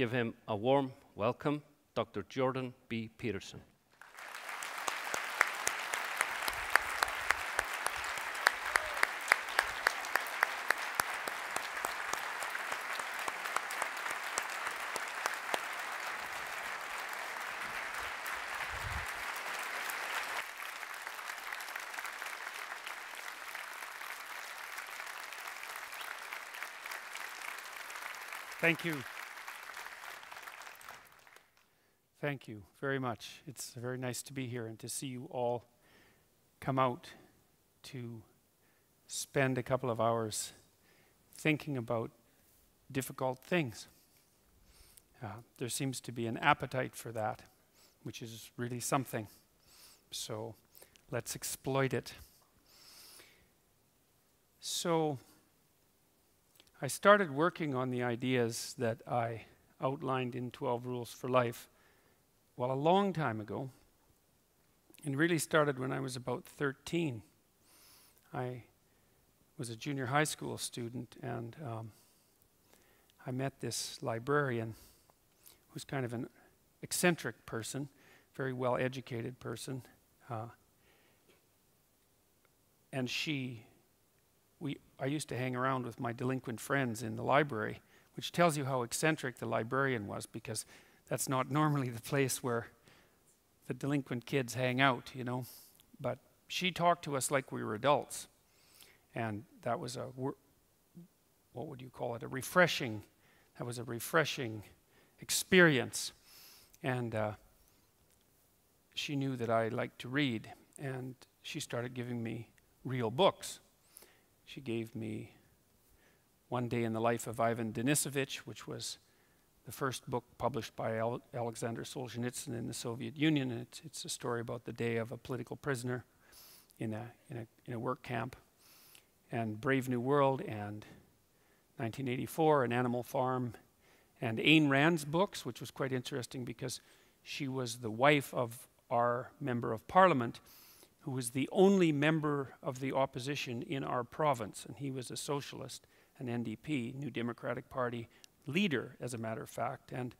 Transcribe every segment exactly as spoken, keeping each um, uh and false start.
give him a warm welcome, Doctor Jordan B. Peterson. Thank you. Thank you very much. It's very nice to be here and to see you all come out to spend a couple of hours thinking about difficult things. Uh, there seems to be an appetite for that, which is really something. So let's exploit it. So I started working on the ideas that I outlined in twelve rules for life, well, a long time ago, and really started when I was about thirteen. I was a junior high school student, and um, I met this librarian who's kind of an eccentric person, very well-educated person, uh, and she We, I used to hang around with my delinquent friends in the library, which tells you how eccentric the librarian was, because that's not normally the place where the delinquent kids hang out, you know. But she talked to us like we were adults, and that was a, what would you call it, a refreshing, that was a refreshing experience. And uh, she knew that I liked to read, and she started giving me real books. She gave me One Day in the Life of Ivan Denisovich, which was the first book published by Al Alexander Solzhenitsyn in the Soviet Union. And it's, it's a story about the day of a political prisoner in a, in a, in a work camp. And Brave New World and nineteen eighty-four and Animal Farm. And Ayn Rand's books, which was quite interesting because she was the wife of our member of parliament, who was the only member of the opposition in our province, and he was a socialist, an N D P, New Democratic Party leader, as a matter of fact. And,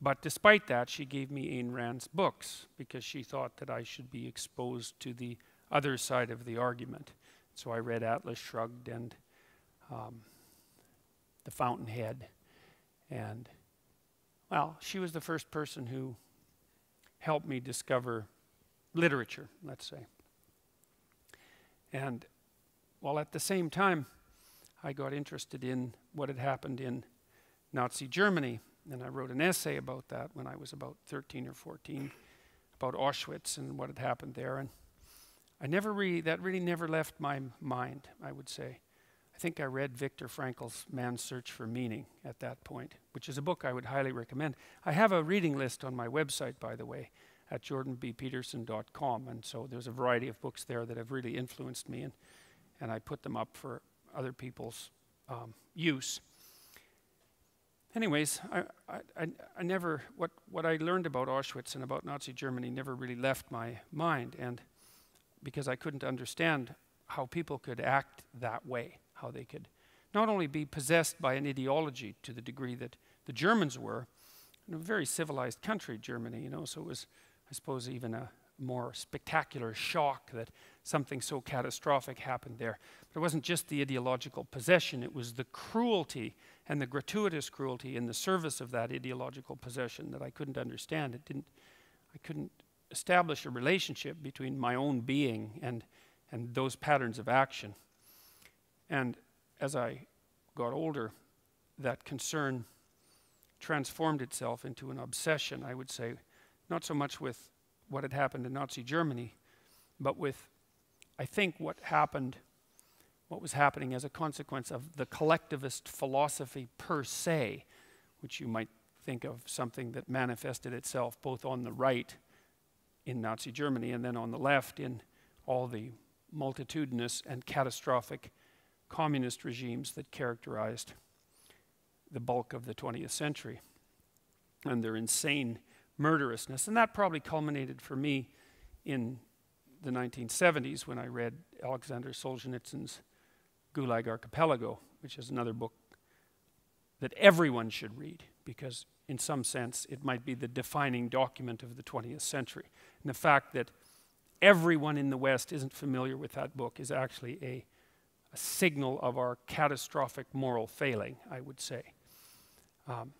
but despite that, she gave me Ayn Rand's books because she thought that I should be exposed to the other side of the argument. So I read Atlas Shrugged and um, The Fountainhead. And, well, she was the first person who helped me discover literature, let's say. And while at the same time, I got interested in what had happened in Nazi Germany, and I wrote an essay about that when I was about thirteen or fourteen, about Auschwitz and what had happened there. And I never really, that really never left my mind, I would say. I think I read Viktor Frankl's Man's Search for Meaning at that point, which is a book I would highly recommend. I have a reading list on my website, by the way, at jordan b peterson dot com, and so there's a variety of books there that have really influenced me, and, and I put them up for other people's um, use. Anyways, I, I, I never, what, what I learned about Auschwitz and about Nazi Germany never really left my mind, and because I couldn't understand how people could act that way, how they could not only be possessed by an ideology to the degree that the Germans were, in a very civilized country, Germany, you know, so it was, I suppose, even a more spectacular shock that something so catastrophic happened there. But it wasn't just the ideological possession, it was the cruelty and the gratuitous cruelty in the service of that ideological possession that I couldn't understand. It didn't, I couldn't establish a relationship between my own being and, and those patterns of action. And as I got older, that concern transformed itself into an obsession, I would say, not so much with what had happened in Nazi Germany, but with, I think, what happened, what was happening as a consequence of the collectivist philosophy per se, which you might think of something that manifested itself both on the right in Nazi Germany and then on the left in all the multitudinous and catastrophic communist regimes that characterized the bulk of the twentieth century and their insane murderousness. And that probably culminated for me in the nineteen seventies when I read Alexander Solzhenitsyn's Gulag Archipelago, which is another book that everyone should read because in some sense it might be the defining document of the twentieth century. And the fact that everyone in the West isn't familiar with that book is actually a, a signal of our catastrophic moral failing, I would say. Um,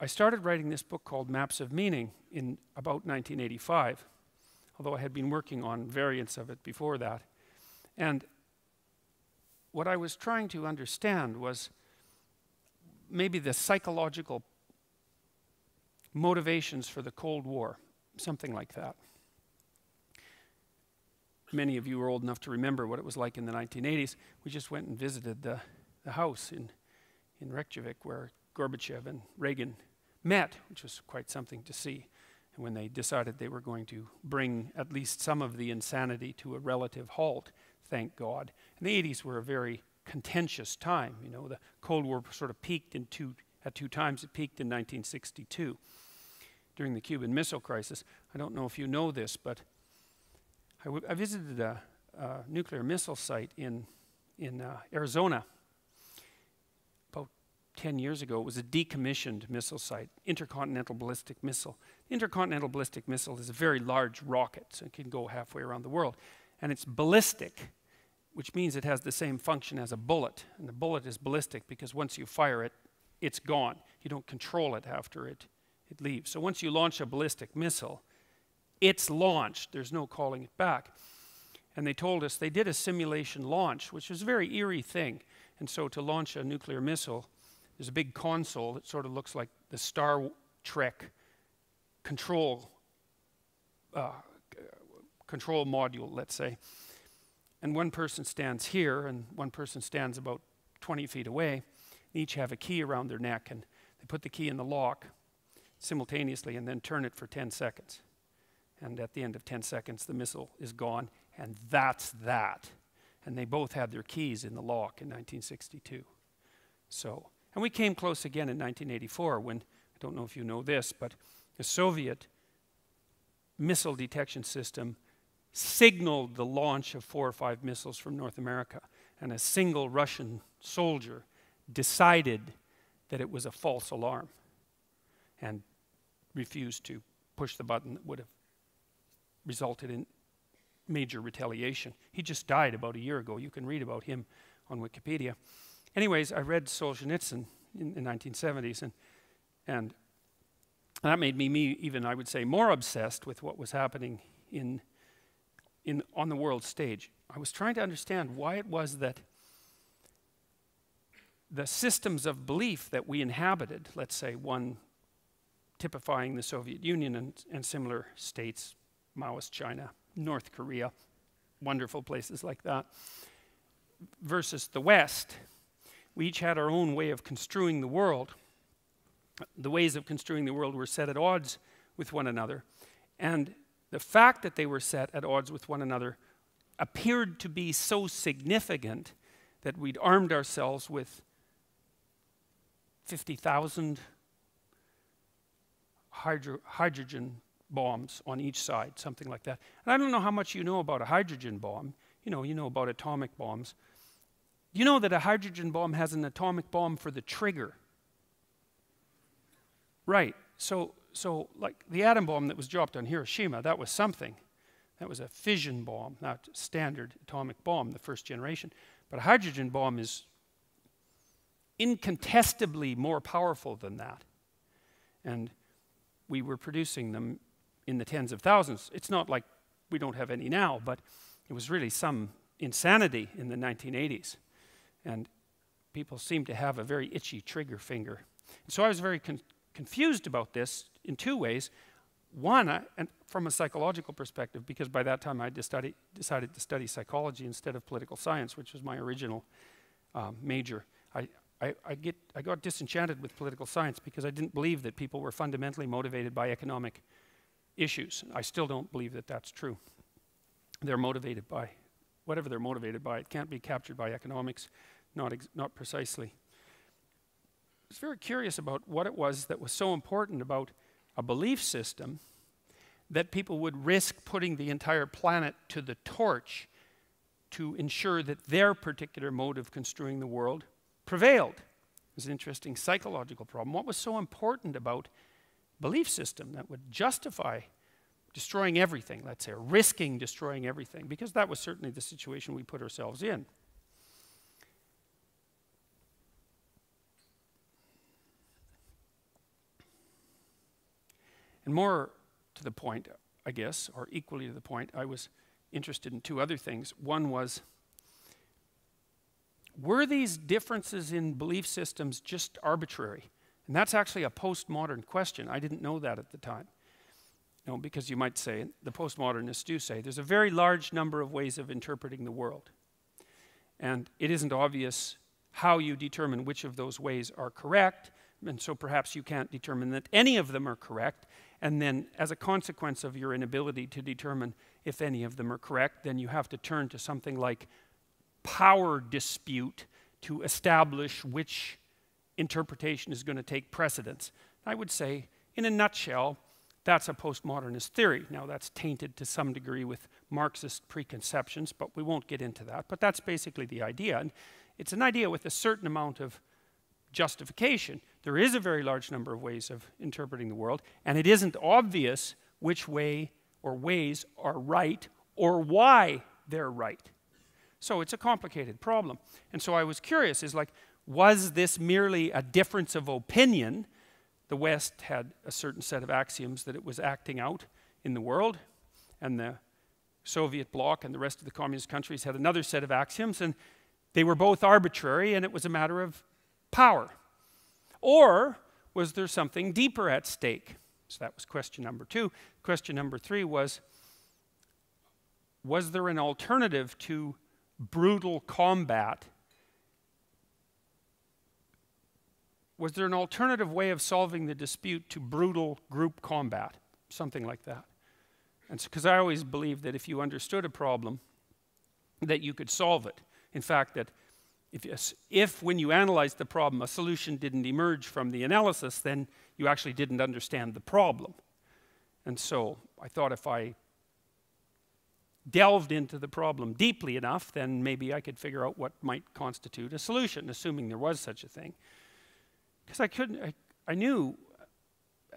I started writing this book called Maps of Meaning in about nineteen eighty-five, although I had been working on variants of it before that. And what I was trying to understand was maybe the psychological motivations for the Cold War, something like that. Many of you are old enough to remember what it was like in the nineteen eighties. We just went and visited the, the house in, in Reykjavik where Gorbachev and Reagan met, which was quite something to see. And when they decided they were going to bring at least some of the insanity to a relative halt, thank God. And the eighties were a very contentious time. You know, the Cold War sort of peaked in two, at two times. It peaked in nineteen sixty-two during the Cuban Missile Crisis. I don't know if you know this, but I, w I visited a, a nuclear missile site in, in uh, Arizona about ten years ago. It was a decommissioned missile site, intercontinental ballistic missile. Intercontinental ballistic missile is a very large rocket, so it can go halfway around the world. And it's ballistic, which means it has the same function as a bullet. And the bullet is ballistic because once you fire it, it's gone. You don't control it after it, it leaves. So once you launch a ballistic missile, it's launched. There's no calling it back. And they told us they did a simulation launch, which was a very eerie thing. And so to launch a nuclear missile, there's a big console that sort of looks like the Star Trek control, uh, control module, let's say. And one person stands here, and one person stands about twenty feet away. They each have a key around their neck, and they put the key in the lock simultaneously and then turn it for ten seconds. And at the end of ten seconds, the missile is gone, and that's that. And they both had their keys in the lock in nineteen sixty-two. So, and we came close again in nineteen eighty-four when, I don't know if you know this, but the Soviet missile detection system signaled the launch of four or five missiles from North America, and a single Russian soldier decided that it was a false alarm and refused to push the button that would have resulted in major retaliation. He just died about a year ago. You can read about him on Wikipedia. Anyways, I read Solzhenitsyn in the nineteen seventies, and, and that made me, me even, I would say, more obsessed with what was happening in In, on the world stage. I was trying to understand why it was that the systems of belief that we inhabited, let's say one typifying the Soviet Union and, and similar states, Maoist China, North Korea, wonderful places like that, versus the West. We each had our own way of construing the world. The ways of construing the world were set at odds with one another, and the fact that they were set at odds with one another appeared to be so significant that we'd armed ourselves with fifty thousand hydro hydrogen bombs on each side, something like that. And I don't know how much you know about a hydrogen bomb. You know, you know about atomic bombs. You know that a hydrogen bomb has an atomic bomb for the trigger. Right. So... So, like, the atom bomb that was dropped on Hiroshima, that was something. That was a fission bomb, not standard atomic bomb, the first generation. But a hydrogen bomb is incontestably more powerful than that. And we were producing them in the tens of thousands. It's not like we don't have any now, but it was really some insanity in the nineteen eighties. And people seemed to have a very itchy trigger finger. And so I was very con confused about this in two ways. One, I, and from a psychological perspective, because by that time I had to study, decided to study psychology instead of political science, which was my original um, major. I, I, I, get, I got disenchanted with political science because I didn't believe that people were fundamentally motivated by economic issues. I still don't believe that that's true. They're motivated by, whatever they're motivated by, it can't be captured by economics, not, ex not precisely. I was very curious about what it was that was so important about a belief system that people would risk putting the entire planet to the torch to ensure that their particular mode of construing the world prevailed. It's an interesting psychological problem. What was so important about a belief system that would justify destroying everything, let's say, or risking destroying everything? Because that was certainly the situation we put ourselves in. And more to the point, I guess, or equally to the point, I was interested in two other things. One was, were these differences in belief systems just arbitrary? And that's actually a postmodern question. I didn't know that at the time. No, because you might say, the postmodernists do say, there's a very large number of ways of interpreting the world. And it isn't obvious how you determine which of those ways are correct, and so perhaps you can't determine that any of them are correct, and then as a consequence of your inability to determine if any of them are correct, then you have to turn to something like power dispute to establish which interpretation is going to take precedence. I would say, in a nutshell, that's a postmodernist theory. Now, that's tainted to some degree with Marxist preconceptions, but we won't get into that. But that's basically the idea. And it's an idea with a certain amount of justification. There is a very large number of ways of interpreting the world, and it isn't obvious which way or ways are right or why they're right. So it's a complicated problem. And so I was curious, is like, was this merely a difference of opinion? The West had a certain set of axioms that it was acting out in the world, and the Soviet bloc and the rest of the communist countries had another set of axioms, and they were both arbitrary, and it was a matter of power. Or was there something deeper at stake? So that was question number two. Question number three was, was there an alternative to brutal combat? Was there an alternative way of solving the dispute to brutal group combat? Something like that. And because I always believed that if you understood a problem, that you could solve it. In fact, that if, if when you analyzed the problem, a solution didn't emerge from the analysis, then you actually didn't understand the problem. And so I thought if I delved into the problem deeply enough, then maybe I could figure out what might constitute a solution, assuming there was such a thing. Because I couldn't, I, I knew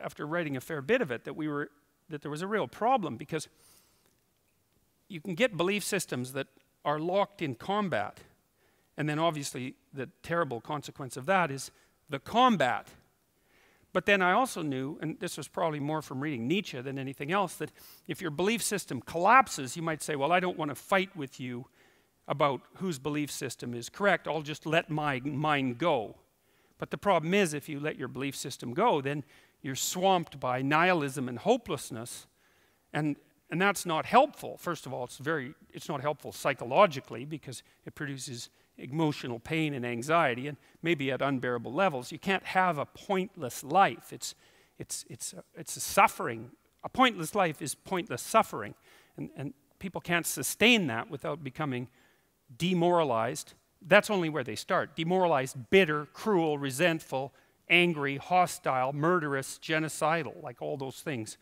after writing a fair bit of it that we were, that there was a real problem, because you can get belief systems that are locked in combat, and then obviously the terrible consequence of that is the combat. But then I also knew, and this was probably more from reading Nietzsche than anything else, that if your belief system collapses, you might say, well, I don't want to fight with you about whose belief system is correct, I'll just let my mind go. But the problem is, if you let your belief system go, then you're swamped by nihilism and hopelessness, and, and that's not helpful. First of all, it's, very, it's not helpful psychologically, because it produces emotional pain and anxiety, and maybe at unbearable levels. You can't have a pointless life. It's, it's, it's, a, it's a suffering. A pointless life is pointless suffering, and, and people can't sustain that without becoming demoralized. That's only where they start. Demoralized, bitter, cruel, resentful, angry, hostile, murderous, genocidal, like all those things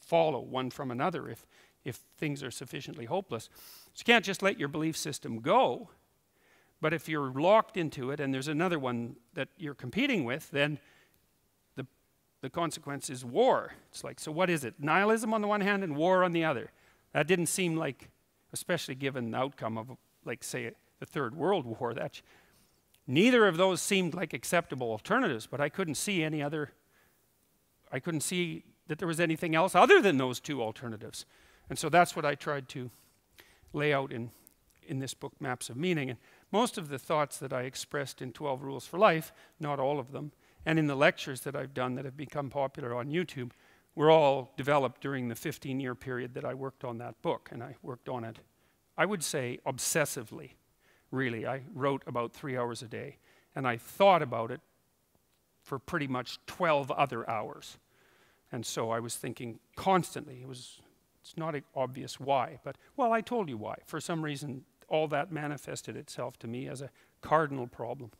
follow one from another if, if things are sufficiently hopeless. So you can't just let your belief system go, but if you're locked into it and there's another one that you're competing with, then the, the consequence is war. It's like, so what is it? Nihilism on the one hand and war on the other. That didn't seem like, especially given the outcome of, like, say, the Third World War, that neither of those seemed like acceptable alternatives, but I couldn't see any other, I couldn't see that there was anything else other than those two alternatives. And so that's what I tried to lay out in, in this book, Maps of Meaning. And most of the thoughts that I expressed in twelve Rules for Life, not all of them, and in the lectures that I've done that have become popular on YouTube, were all developed during the fifteen year period that I worked on that book, and I worked on it, I would say, obsessively. Really, I wrote about three hours a day, and I thought about it for pretty much twelve other hours. And so I was thinking constantly. It was, it's not obvious why, but, well, I told you why. For some reason, all that manifested itself to me as a cardinal problem.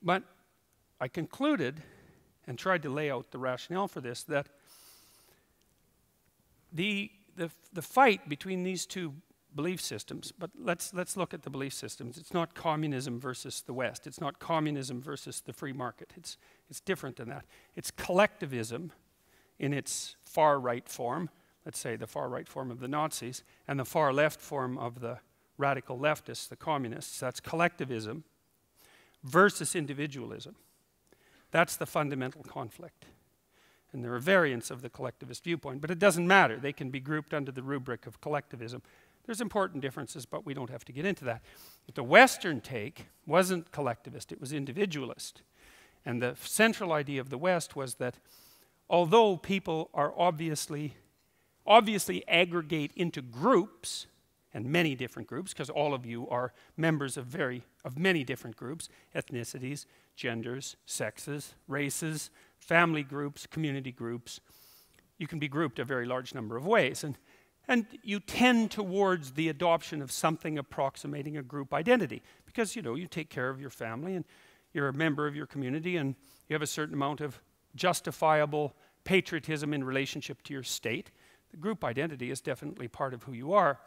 But I concluded, and tried to lay out the rationale for this, that the, the, the fight between these two belief systems, but let's, let's look at the belief systems. It's not communism versus the West. It's not communism versus the free market. It's, it's different than that. It's collectivism in its far-right form, let's say the far-right form of the Nazis, and the far-left form of the radical leftists, the communists. That's collectivism versus individualism. That's the fundamental conflict. And there are variants of the collectivist viewpoint, but it doesn't matter. They can be grouped under the rubric of collectivism. There's important differences, but we don't have to get into that. But the Western take wasn't collectivist, it was individualist. And the central idea of the West was that although people are obviously, obviously aggregate into groups, and many different groups, because all of you are members of, very, of many different groups, ethnicities, genders, sexes, races, family groups, community groups. You can be grouped a very large number of ways. And, and you tend towards the adoption of something approximating a group identity, because, you know, you take care of your family, and you're a member of your community, and you have a certain amount of justifiable patriotism in relationship to your state. The group identity is definitely part of who you are.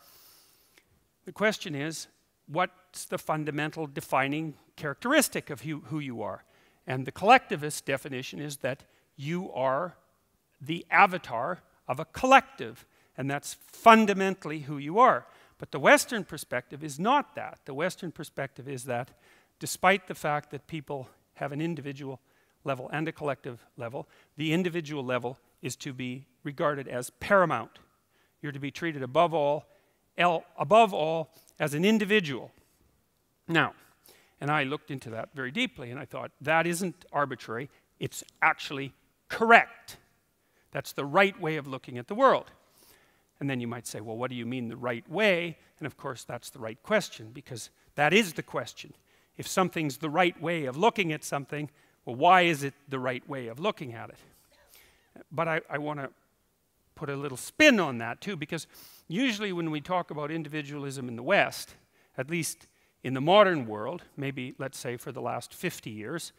The question is, what's the fundamental defining characteristic of who, who you are? And the collectivist definition is that you are the avatar of a collective, and that's fundamentally who you are. But the Western perspective is not that. The Western perspective is that despite the fact that people have an individual level and a collective level, the individual level is to be regarded as paramount. You're to be treated above all, el, above all as an individual. Now, and I looked into that very deeply, and I thought, that isn't arbitrary, it's actually correct. That's the right way of looking at the world. And then you might say, well, what do you mean the right way? And of course, that's the right question, because that is the question. If something's the right way of looking at something, well, why is it the right way of looking at it? But I, I want to put a little spin on that, too, because usually when we talk about individualism in the West, at least in the modern world, maybe, let's say, for the last fifty years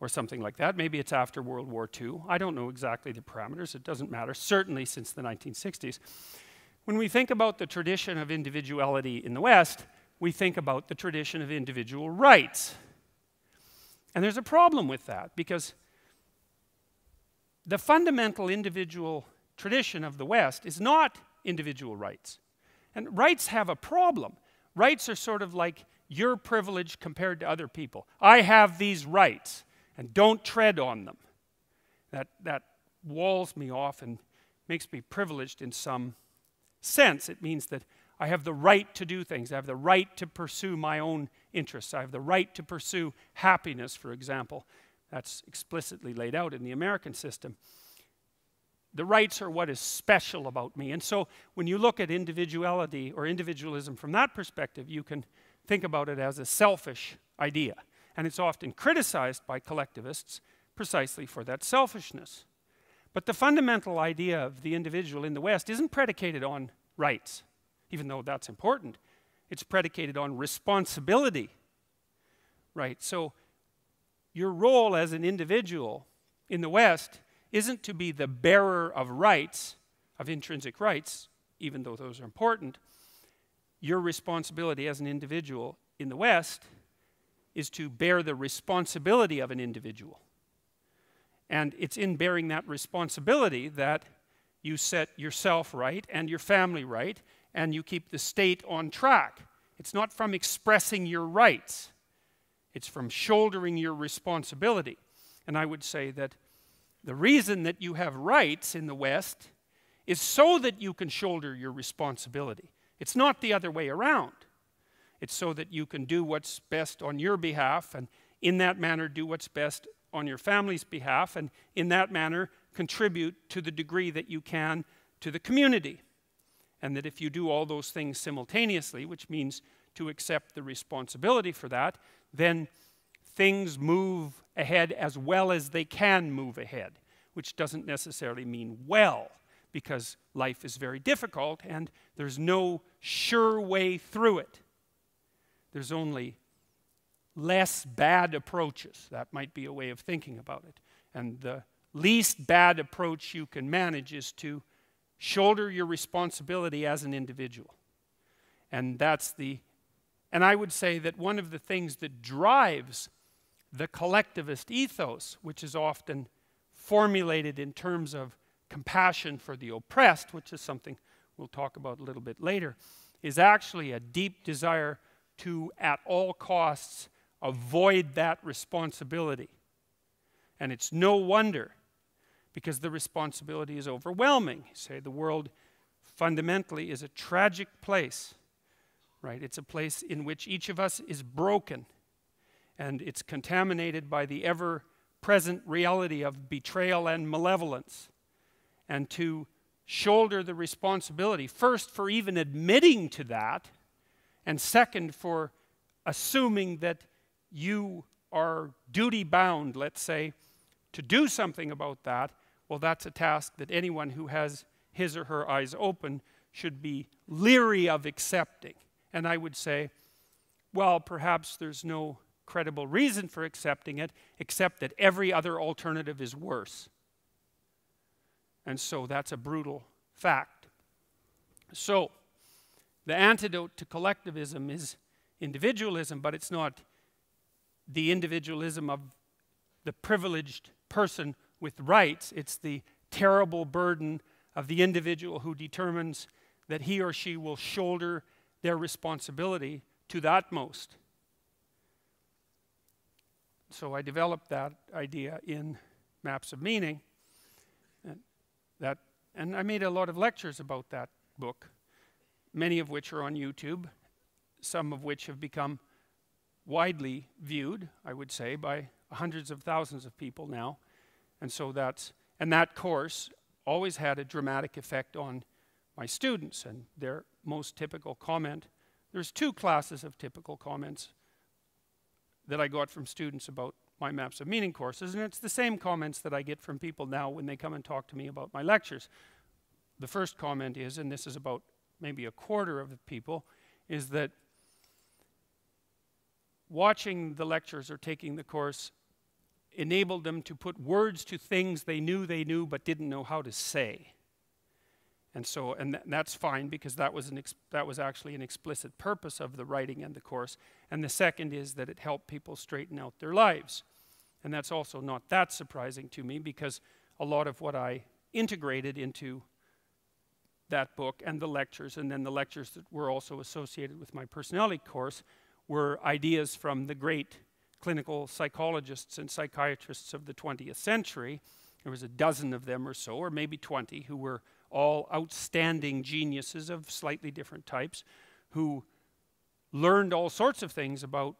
or something like that, maybe it's after World War Two, I don't know exactly the parameters, it doesn't matter, certainly since the nineteen sixties. When we think about the tradition of individuality in the West, we think about the tradition of individual rights. And there's a problem with that, because the fundamental individual tradition of the West is not individual rights. And rights have a problem. Rights are sort of like your privilege compared to other people. I have these rights, and don't tread on them. That, that walls me off and makes me privileged in some sense. It means that I have the right to do things. I have the right to pursue my own interests. I have the right to pursue happiness, for example. That's explicitly laid out in the American system. The rights are what is special about me. And so when you look at individuality or individualism from that perspective, you can think about it as a selfish idea. And it's often criticized by collectivists precisely for that selfishness. But the fundamental idea of the individual in the West isn't predicated on rights, even though that's important. It's predicated on responsibility, right? So your role as an individual in the West isn't to be the bearer of rights, of intrinsic rights, even though those are important. Your responsibility as an individual in the West is to bear the responsibility of an individual. And it's in bearing that responsibility that you set yourself right and your family right, and you keep the state on track. It's not from expressing your rights. It's from shouldering your responsibility. And I would say that the reason that you have rights in the West is so that you can shoulder your responsibility. It's not the other way around. It's so that you can do what's best on your behalf, and in that manner do what's best on your family's behalf, and in that manner contribute to the degree that you can to the community. And that if you do all those things simultaneously, which means to accept the responsibility for that, then things move ahead as well as they can move ahead, which doesn't necessarily mean well, because life is very difficult and there's no sure way through it. There's only less bad approaches. That might be a way of thinking about it. And the least bad approach you can manage is to shoulder your responsibility as an individual. And that's the, and I would say that one of the things that drives the collectivist ethos, which is often formulated in terms of compassion for the oppressed, which is something we'll talk about a little bit later, is actually a deep desire to, at all costs, avoid that responsibility. And it's no wonder, because the responsibility is overwhelming. You say the world fundamentally is a tragic place, right? It's a place in which each of us is broken, and it's contaminated by the ever-present reality of betrayal and malevolence. And to shoulder the responsibility, first for even admitting to that, and second for assuming that you are duty-bound, let's say, to do something about that, well, that's a task that anyone who has his or her eyes open should be leery of accepting. And I would say, well, perhaps there's no credible reason for accepting it, except that every other alternative is worse. And so that's a brutal fact. So the antidote to collectivism is individualism, but it's not the individualism of the privileged person with rights. It's the terrible burden of the individual who determines that he or she will shoulder their responsibility to the utmost. So I developed that idea in Maps of Meaning. That, and I made a lot of lectures about that book, many of which are on YouTube, some of which have become widely viewed, I would say, by hundreds of thousands of people now. And so that's, and that course always had a dramatic effect on my students, and their most typical comment. There's two classes of typical comments that I got from students about my Maps of Meaning courses, and it's the same comments that I get from people now when they come and talk to me about my lectures. The first comment is, and this is about maybe a quarter of the people, is that watching the lectures or taking the course enabled them to put words to things they knew they knew but didn't know how to say. And so, and th that's fine, because that was, an ex that was actually an explicit purpose of the writing and the course. And the second is that it helped people straighten out their lives. And that's also not that surprising to me, because a lot of what I integrated into that book and the lectures, and then the lectures that were also associated with my personality course, were ideas from the great clinical psychologists and psychiatrists of the twentieth century. There was a dozen of them or so, or maybe twenty, who were all outstanding geniuses of slightly different types, who learned all sorts of things about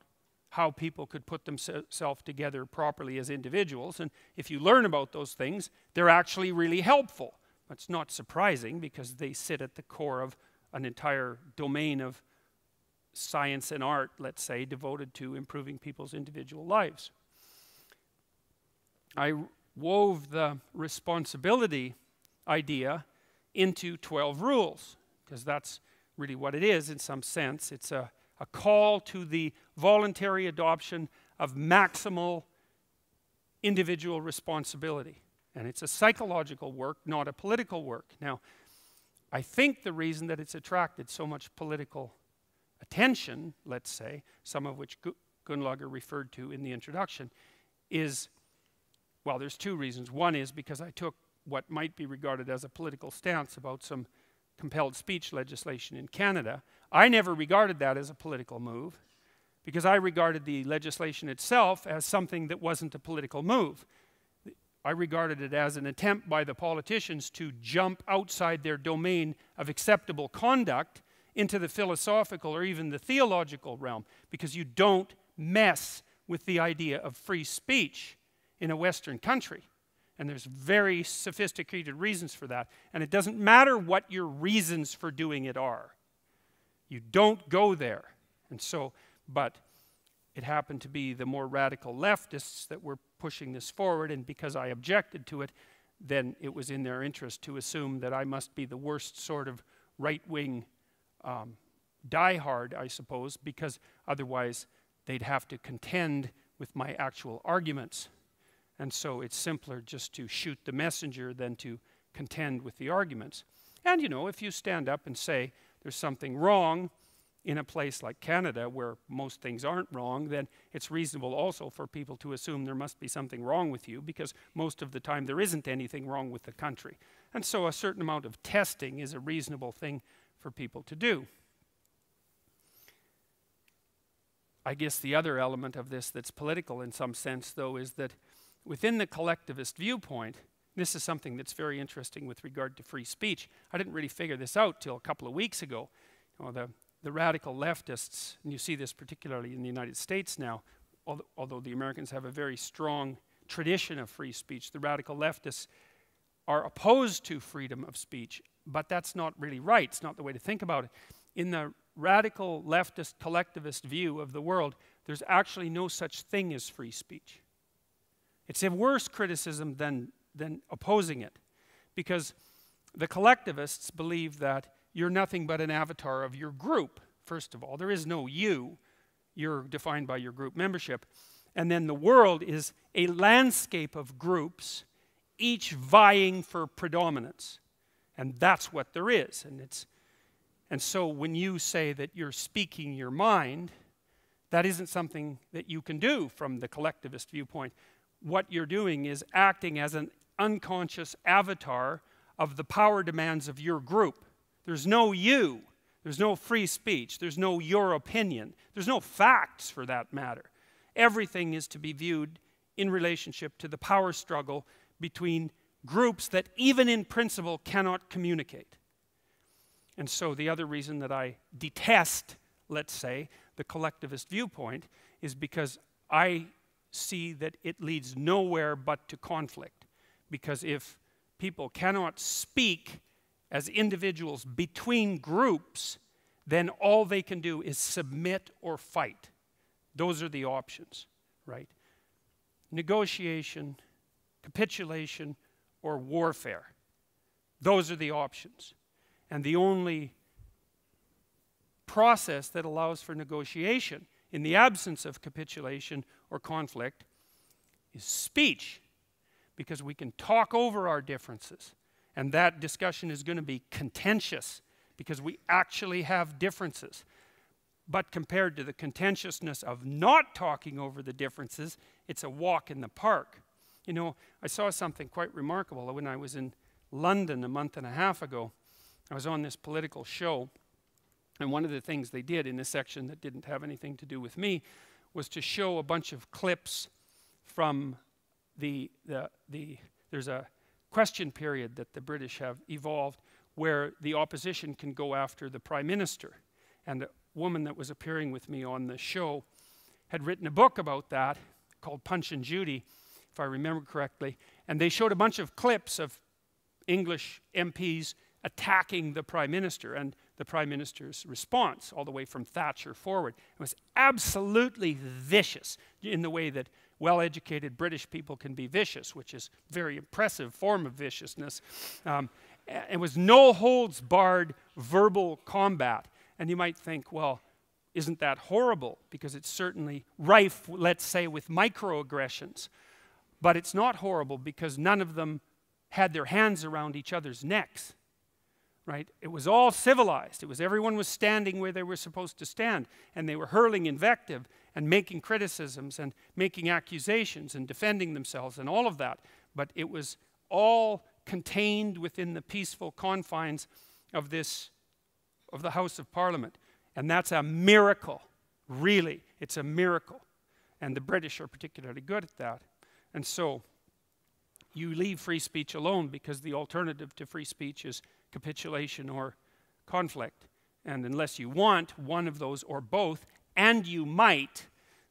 how people could put themselves together properly as individuals. And if you learn about those things, they're actually really helpful. That's not surprising, because they sit at the core of an entire domain of science and art, let's say, devoted to improving people's individual lives. I wove the responsibility idea into twelve rules, because that's really what it is in some sense. It's a, a call to the voluntary adoption of maximal individual responsibility. And it's a psychological work, not a political work. Now, I think the reason that it's attracted so much political attention, let's say, some of which Gunnlaugr referred to in the introduction, is, well, there's two reasons. One is because I took what might be regarded as a political stance about some compelled speech legislation in Canada. I never regarded that as a political move, because I regarded the legislation itself as something that wasn't a political move. I regarded it as an attempt by the politicians to jump outside their domain of acceptable conduct into the philosophical or even the theological realm, because you don't mess with the idea of free speech in a Western country. And there's very sophisticated reasons for that. And it doesn't matter what your reasons for doing it are. You don't go there. And so, but it happened to be the more radical leftists that were pushing this forward, and because I objected to it, then it was in their interest to assume that I must be the worst sort of right-wing um, diehard, I suppose, because otherwise they'd have to contend with my actual arguments. And so it's simpler just to shoot the messenger than to contend with the arguments. And, you know, if you stand up and say there's something wrong in a place like Canada, where most things aren't wrong, then it's reasonable also for people to assume there must be something wrong with you, because most of the time there isn't anything wrong with the country. And so a certain amount of testing is a reasonable thing for people to do. I guess the other element of this that's political in some sense, though, is that within the collectivist viewpoint, this is something that's very interesting with regard to free speech. I didn't really figure this out till a couple of weeks ago. You know, the, the radical leftists, and you see this particularly in the United States now, al although the Americans have a very strong tradition of free speech, the radical leftists are opposed to freedom of speech, but that's not really right. It's not the way to think about it. In the radical leftist collectivist view of the world, there's actually no such thing as free speech. It's a worse criticism than than opposing it, because the collectivists believe that you're nothing but an avatar of your group. First of all, there is no you. You're defined by your group membership. And then the world is a landscape of groups, each vying for predominance. And that's what there is. And, it's, and so when you say that you're speaking your mind, that isn't something that you can do from the collectivist viewpoint. What you're doing is acting as an unconscious avatar of the power demands of your group. There's no you, there's no free speech, there's no your opinion, there's no facts for that matter. Everything is to be viewed in relationship to the power struggle between groups that even in principle cannot communicate. And so the other reason that I detest, let's say, the collectivist viewpoint is because I see that it leads nowhere but to conflict. Because if people cannot speak as individuals between groups, then all they can do is submit or fight. Those are the options, right? Negotiation, capitulation, or warfare. Those are the options. And the only process that allows for negotiation in the absence of capitulation or conflict is speech, because we can talk over our differences. And that discussion is going to be contentious, because we actually have differences. But compared to the contentiousness of not talking over the differences, it's a walk in the park. You know, I saw something quite remarkable when I was in London a month and a half ago. I was on this political show, and one of the things they did in this section that didn't have anything to do with me was to show a bunch of clips from the, the, the there's a question period that the British have evolved where the opposition can go after the prime minister. And a woman that was appearing with me on the show had written a book about that called Punch and Judy, if I remember correctly. And they showed a bunch of clips of English M Ps attacking the prime minister, and the prime minister's response, all the way from Thatcher forward, was absolutely vicious in the way that well-educated British people can be vicious, which is a very impressive form of viciousness. Um, it was no holds barred verbal combat. And you might think, well, isn't that horrible? Because it's certainly rife, let's say, with microaggressions. But it's not horrible, because none of them had their hands around each other's necks. Right? It was all civilized. It was everyone was standing where they were supposed to stand, and they were hurling invective and making criticisms and making accusations and defending themselves and all of that. But it was all contained within the peaceful confines of this, of the House of Parliament. And that's a miracle, really. It's a miracle. And the British are particularly good at that. And so you leave free speech alone, because the alternative to free speech is capitulation or conflict. And unless you want one of those or both, and you might,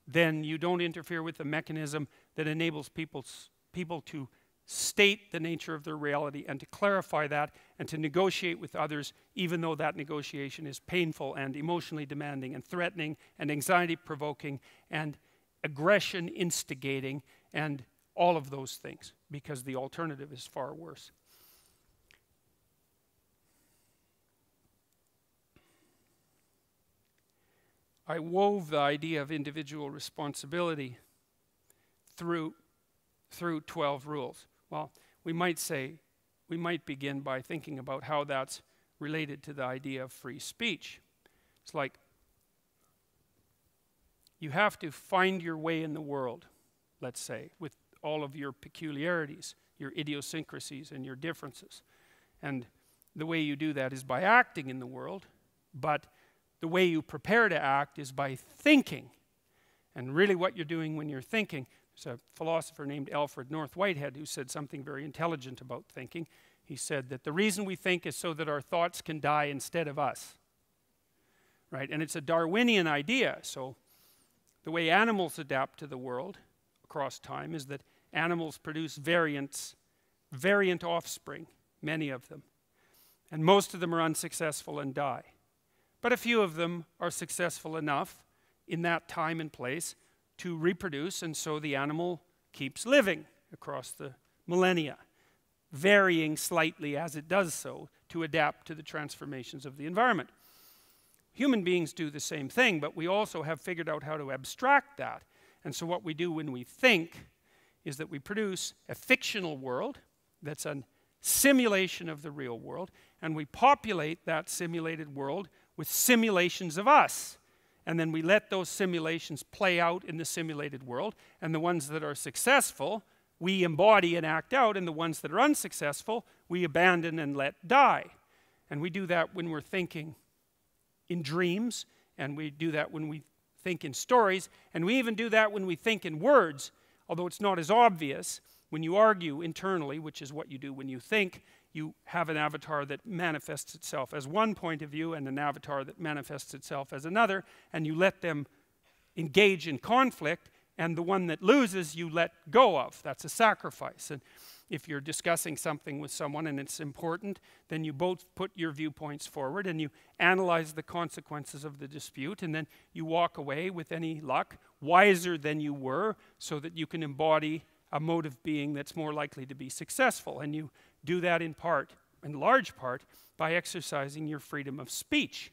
then you don't interfere with the mechanism that enables people's, people to state the nature of their reality and to clarify that and to negotiate with others, even though that negotiation is painful and emotionally demanding and threatening and anxiety-provoking and aggression-instigating and all of those things, because the alternative is far worse. I wove the idea of individual responsibility through, through twelve rules. Well, we might say, we might begin by thinking about how that's related to the idea of free speech. It's like You have to find your way in the world, let's say, with all of your peculiarities, your idiosyncrasies, and your differences. And the way you do that is by acting in the world, but the way you prepare to act is by thinking. And really what you're doing when you're thinking, there's a philosopher named Alfred North Whitehead who said something very intelligent about thinking. He said that the reason we think is so that our thoughts can die instead of us. Right? And it's a Darwinian idea. So the way animals adapt to the world across time is that animals produce variants, variant offspring, many of them. And most of them are unsuccessful and die. But a few of them are successful enough in that time and place to reproduce, and so the animal keeps living across the millennia, varying slightly as it does so to adapt to the transformations of the environment. Human beings do the same thing, but we also have figured out how to abstract that. And so what we do when we think is that we produce a fictional world that's a simulation of the real world, and we populate that simulated world with simulations of us. And then we let those simulations play out in the simulated world, and the ones that are successful, we embody and act out, and the ones that are unsuccessful, we abandon and let die. And we do that when we're thinking in dreams, and we do that when we think in stories, and we even do that when we think in words, although it's not as obvious. When you argue internally, which is what you do when you think, you have an avatar that manifests itself as one point of view and an avatar that manifests itself as another, and you let them engage in conflict, and the one that loses you let go of. That's a sacrifice. And if you're discussing something with someone and it's important, then you both put your viewpoints forward and you analyze the consequences of the dispute, and then you walk away, with any luck, wiser than you were, so that you can embody a mode of being that's more likely to be successful. And you do that in part, in large part, by exercising your freedom of speech.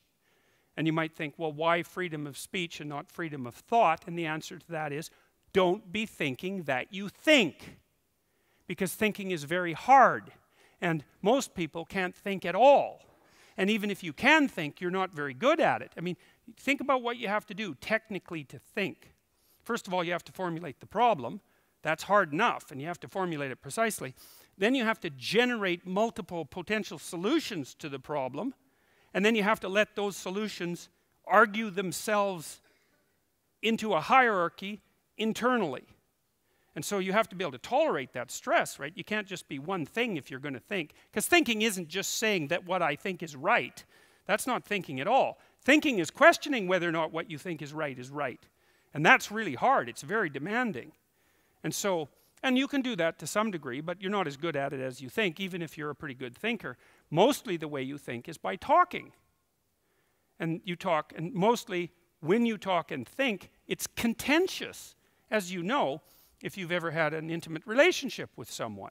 And you might think, well, why freedom of speech and not freedom of thought? And the answer to that is, don't be thinking that you think. Because thinking is very hard. And most people can't think at all. And even if you can think, you're not very good at it. I mean, think about what you have to do technically to think. First of all, you have to formulate the problem. That's hard enough, and you have to formulate it precisely. Then you have to generate multiple potential solutions to the problem, and then you have to let those solutions argue themselves into a hierarchy internally. And so you have to be able to tolerate that stress, right? You can't just be one thing if you're going to think, because thinking isn't just saying that what I think is right. That's not thinking at all. Thinking is questioning whether or not what you think is right is right. And that's really hard. It's very demanding. And so, and you can do that to some degree, but you're not as good at it as you think, even if you're a pretty good thinker. Mostly the way you think is by talking. And you talk, and mostly when you talk and think, it's contentious, as you know, if you've ever had an intimate relationship with someone.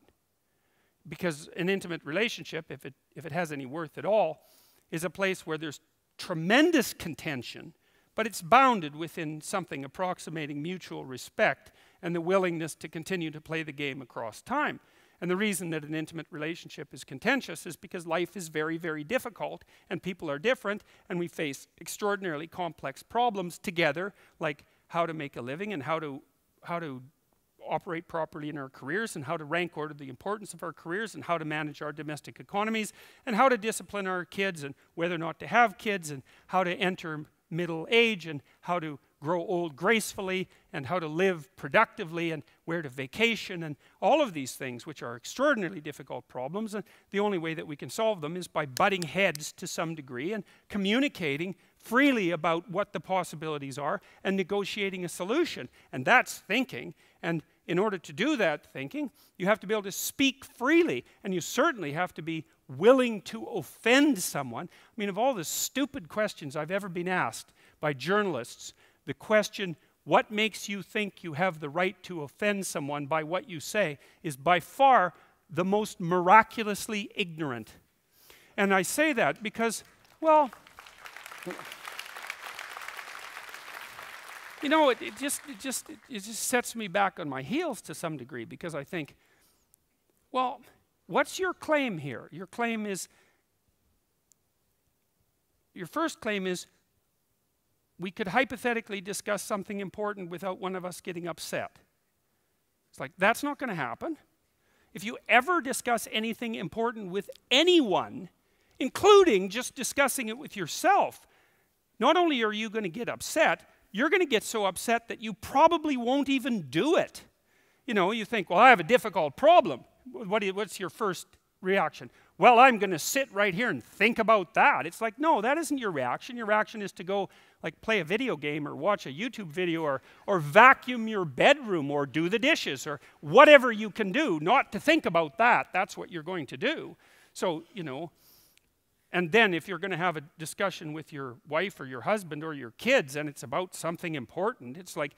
Because an intimate relationship, if it, if it has any worth at all, is a place where there's tremendous contention, but it's bounded within something approximating mutual respect and the willingness to continue to play the game across time. And the reason that an intimate relationship is contentious is because life is very, very difficult, and people are different, and we face extraordinarily complex problems together, like how to make a living and how to, how to operate properly in our careers, and how to rank order the importance of our careers, and how to manage our domestic economies, and how to discipline our kids, and whether or not to have kids, and how to enter middle age, and how to grow old gracefully, and how to live productively, and where to vacation, and all of these things, which are extraordinarily difficult problems. And the only way that we can solve them is by butting heads to some degree and communicating freely about what the possibilities are and negotiating a solution. And that's thinking. And in order to do that thinking, you have to be able to speak freely, and you certainly have to be willing to offend someone. I mean, of all the stupid questions I've ever been asked by journalists, the question, what makes you think you have the right to offend someone by what you say, is by far the most miraculously ignorant. And I say that because, well, you know, it, it, just, it, just, it, it just sets me back on my heels to some degree, because I think, well, what's your claim here? Your claim is, your first claim is, we could hypothetically discuss something important without one of us getting upset. It's like, that's not going to happen. If you ever discuss anything important with anyone, including just discussing it with yourself, not only are you going to get upset, you're going to get so upset that you probably won't even do it. You know, you think, well, I have a difficult problem. What is, what's your first reaction? Well, I'm going to sit right here and think about that. It's like, no, that isn't your reaction. Your reaction is to go, like, play a video game or watch a YouTube video or, or vacuum your bedroom or do the dishes or whatever you can do, not to think about that. That's what you're going to do. So, you know, and then if you're going to have a discussion with your wife or your husband or your kids and it's about something important, it's like,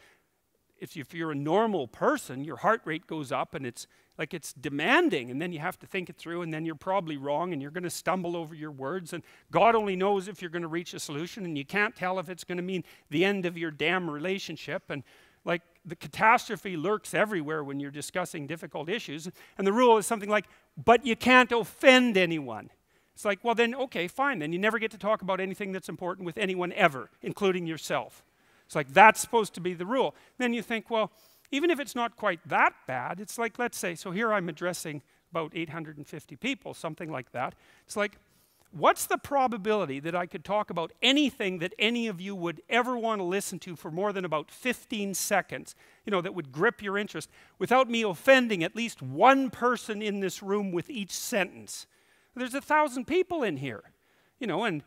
if, if you're a normal person, your heart rate goes up and it's like it's demanding, and then you have to think it through, and then you're probably wrong, and you're going to stumble over your words, and God only knows if you're going to reach a solution, and you can't tell if it's going to mean the end of your damn relationship, and like the catastrophe lurks everywhere when you're discussing difficult issues, and the rule is something like, but you can't offend anyone. It's like, well then, okay, fine, then you never get to talk about anything that's important with anyone ever, including yourself. It's like, that's supposed to be the rule. Then you think, well, even if it's not quite that bad, it's like, let's say, so here I'm addressing about eight hundred fifty people, something like that. It's like, what's the probability that I could talk about anything that any of you would ever want to listen to for more than about fifteen seconds, you know, that would grip your interest, without me offending at least one person in this room with each sentence? There's a thousand people in here, you know, and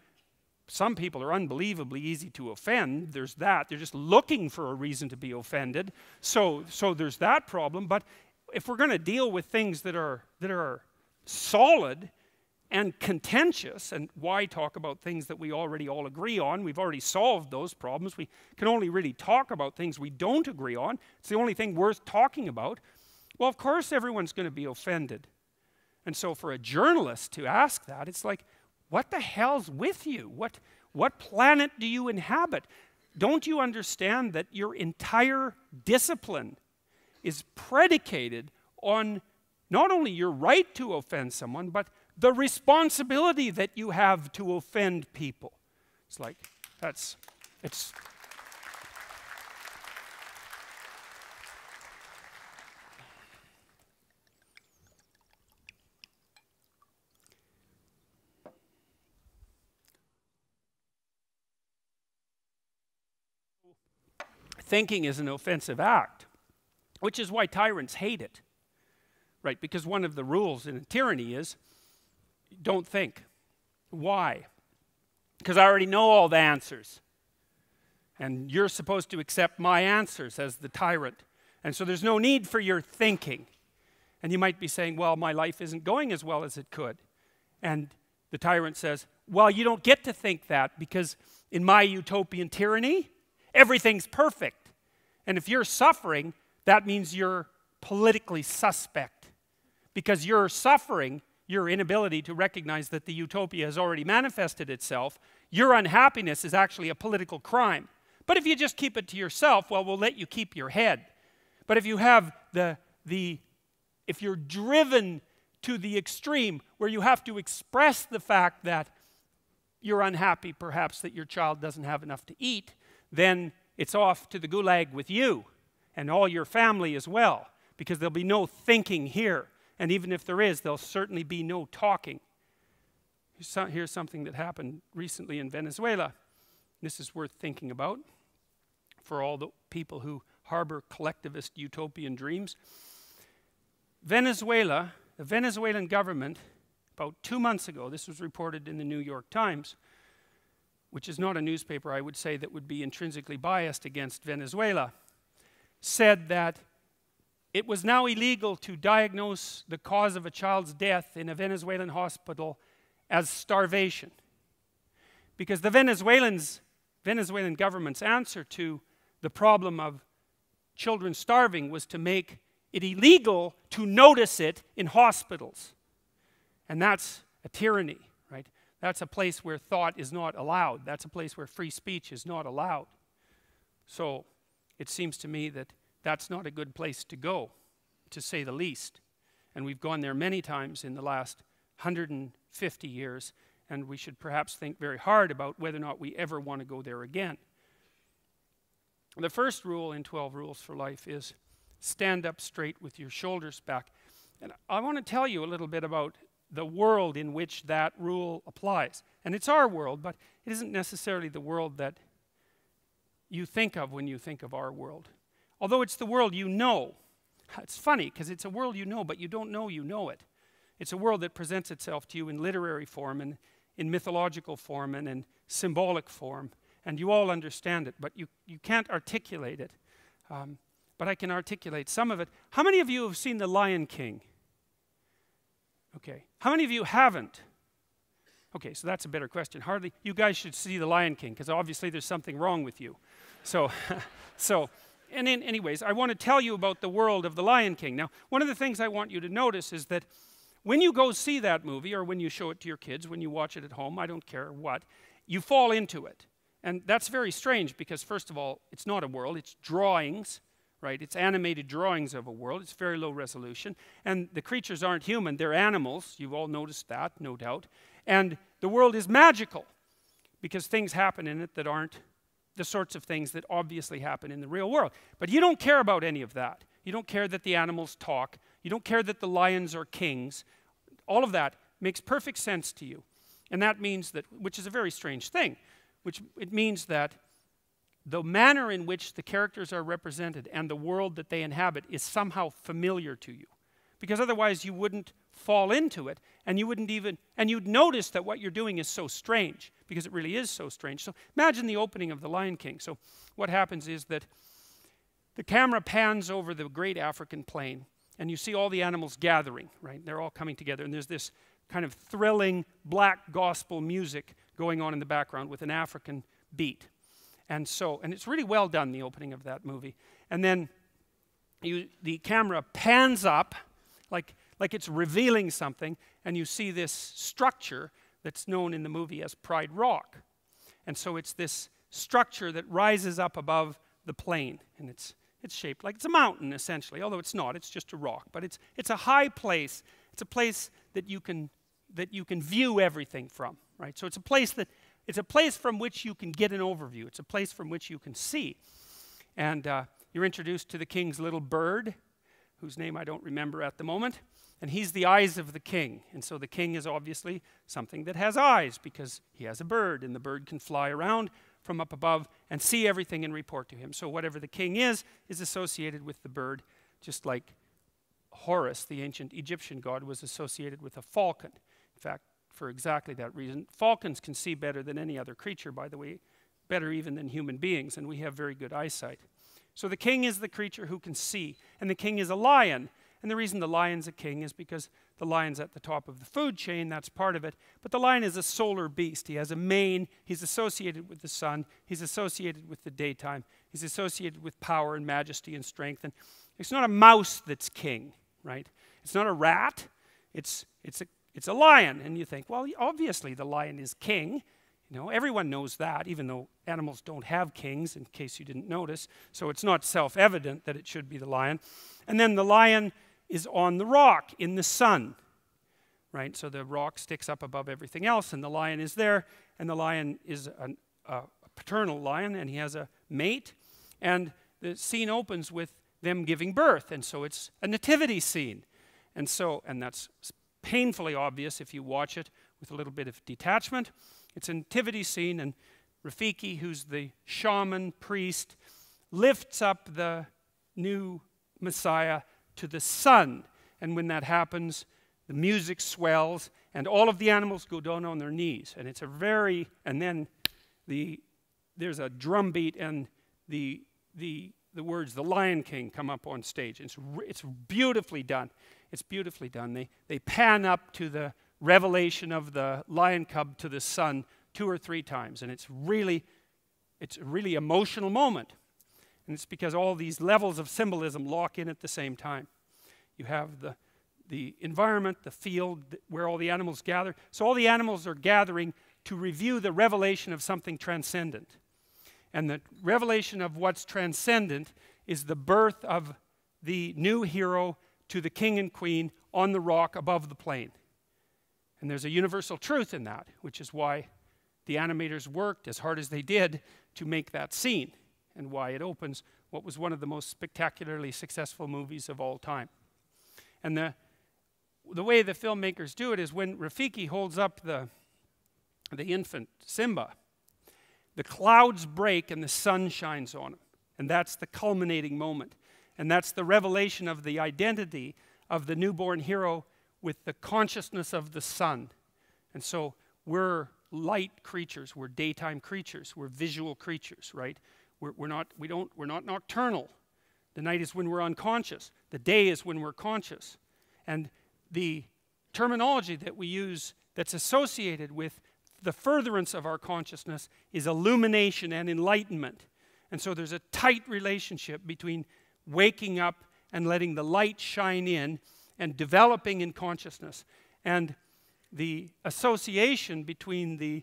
some people are unbelievably easy to offend. There's that. They're just looking for a reason to be offended. So, so there's that problem. But if we're going to deal with things that are, that are solid and contentious, and why talk about things that we already all agree on? We've already solved those problems. We can only really talk about things we don't agree on. It's the only thing worth talking about. Well, of course, everyone's going to be offended. And so for a journalist to ask that, it's like, what the hell's with you? What, what planet do you inhabit? Don't you understand that your entire discipline is predicated on not only your right to offend someone, but the responsibility that you have to offend people? It's like, that's, it's... Thinking is an offensive act, which is why tyrants hate it, right? Because one of the rules in a tyranny is, don't think. Why? Because I already know all the answers. And you're supposed to accept my answers as the tyrant. And so there's no need for your thinking. And you might be saying, well, my life isn't going as well as it could. And the tyrant says, well, you don't get to think that, because in my utopian tyranny, everything's perfect. And if you're suffering, that means you're politically suspect. Because you're suffering your inability to recognize that the utopia has already manifested itself. Your unhappiness is actually a political crime. But if you just keep it to yourself, well, we'll let you keep your head. But if you have the, the, if you're driven to the extreme where you have to express the fact that you're unhappy, perhaps that your child doesn't have enough to eat, then it's off to the gulag with you and all your family as well, because there'll be no thinking here. And even if there is, there'll certainly be no talking. Here's, some, here's something that happened recently in Venezuela. This is worth thinking about for all the people who harbor collectivist utopian dreams. Venezuela, the Venezuelan government, about two months ago, this was reported in the New York Times, which is not a newspaper, I would say, that would be intrinsically biased against Venezuela, said that it was now illegal to diagnose the cause of a child's death in a Venezuelan hospital as starvation. Because the Venezuelans, Venezuelan government's answer to the problem of children starving was to make it illegal to notice it in hospitals. And that's a tyranny, right? That's a place where thought is not allowed. That's a place where free speech is not allowed. So it seems to me that that's not a good place to go, to say the least. And we've gone there many times in the last one hundred fifty years, and we should perhaps think very hard about whether or not we ever want to go there again. And the first rule in twelve rules for life is stand up straight with your shoulders back. And I want to tell you a little bit about the world in which that rule applies. And it's our world, but it isn't necessarily the world that you think of when you think of our world. Although it's the world you know. It's funny, because it's a world you know, but you don't know you know it. It's a world that presents itself to you in literary form, and in mythological form, and in symbolic form. And you all understand it, but you, you can't articulate it. Um, but I can articulate some of it. How many of you have seen The Lion King? Okay. How many of you haven't? Okay, so that's a better question. Hardly, you guys should see The Lion King, because obviously there's something wrong with you. So, so and in, anyways, I want to tell you about the world of The Lion King. Now, one of the things I want you to notice is that when you go see that movie, or when you show it to your kids, when you watch it at home, I don't care what, you fall into it. And that's very strange because, first of all, it's not a world, it's drawings, right? It's animated drawings of a world, it's very low resolution. And the creatures aren't human, they're animals. You've all noticed that, no doubt. And the world is magical because things happen in it that aren't the sorts of things that obviously happen in the real world. But you don't care about any of that. You don't care that the animals talk. You don't care that the lions are kings. All of that makes perfect sense to you. And that means that, which is a very strange thing, which it means that the manner in which the characters are represented and the world that they inhabit is somehow familiar to you. Because otherwise you wouldn't fall into it, and you wouldn't even, and you'd notice that what you're doing is so strange, because it really is so strange. So imagine the opening of The Lion King. So what happens is that the camera pans over the great African plain, and you see all the animals gathering, right? They're all coming together, and there's this kind of thrilling black gospel music going on in the background with an African beat. And so, and it's really well done, the opening of that movie. And then you, the camera pans up, like, like it's revealing something, and you see this structure that's known in the movie as Pride Rock. And so it's this structure that rises up above the plain, and it's, it's shaped like it's a mountain, essentially, although it's not, it's just a rock. But it's, it's a high place, it's a place that you can, that you can view everything from, right? So it's a place that, it's a place from which you can get an overview. It's a place from which you can see. And uh, you're introduced to the king's little bird, whose name I don't remember at the moment, and he's the eyes of the king. And so the king is obviously something that has eyes, because he has a bird, and the bird can fly around from up above and see everything and report to him. So whatever the king is, is associated with the bird, just like Horus, the ancient Egyptian god, was associated with a falcon. In fact, for exactly that reason, falcons can see better than any other creature, by the way, better even than human beings, and we have very good eyesight. So the king is the creature who can see, and the king is a lion. And the reason the lion's a king is because the lion's at the top of the food chain, that's part of it. But the lion is a solar beast. He has a mane, he's associated with the sun, he's associated with the daytime, he's associated with power and majesty and strength. And it's not a mouse that's king, right? It's not a rat, it's, it's a It's a lion, and you think, well, obviously the lion is king. You know, everyone knows that, even though animals don't have kings, in case you didn't notice. So it's not self-evident that it should be the lion. And then the lion is on the rock in the sun, right? So the rock sticks up above everything else, and the lion is there. And the lion is an, uh, a paternal lion, and he has a mate. And the scene opens with them giving birth, and so it's a nativity scene. And so, and that's painfully obvious if you watch it with a little bit of detachment. It's a nativity scene, and Rafiki, who's the shaman priest, lifts up the new Messiah to the sun. And when that happens, the music swells, and all of the animals go down on their knees. And it's a very, and then the, there's a drum beat, and the, the, the words, "The Lion King," come up on stage. It's, it's beautifully done. It's beautifully done. They, they pan up to the revelation of the lion cub to the sun two or three times, and it's really, it's a really emotional moment. And it's because all these levels of symbolism lock in at the same time. You have the, the environment, the field where all the animals gather. So all the animals are gathering to review the revelation of something transcendent. And the revelation of what's transcendent is the birth of the new hero to the king and queen on the rock above the plain. And there's a universal truth in that, which is why the animators worked as hard as they did to make that scene. and why it opens what was one of the most spectacularly successful movies of all time. And the, the way the filmmakers do it is when Rafiki holds up the, the infant, Simba, the clouds break and the sun shines on him. And that's the culminating moment. And that's the revelation of the identity of the newborn hero with the consciousness of the sun. And so we're light creatures, we're daytime creatures, we're visual creatures, right? We're, we're, not, we don't, we're not nocturnal. The night is when we're unconscious. The day is when we're conscious. And the terminology that we use that's associated with the furtherance of our consciousness is illumination and enlightenment. And so there's a tight relationship between waking up and letting the light shine in and developing in consciousness. And the association between the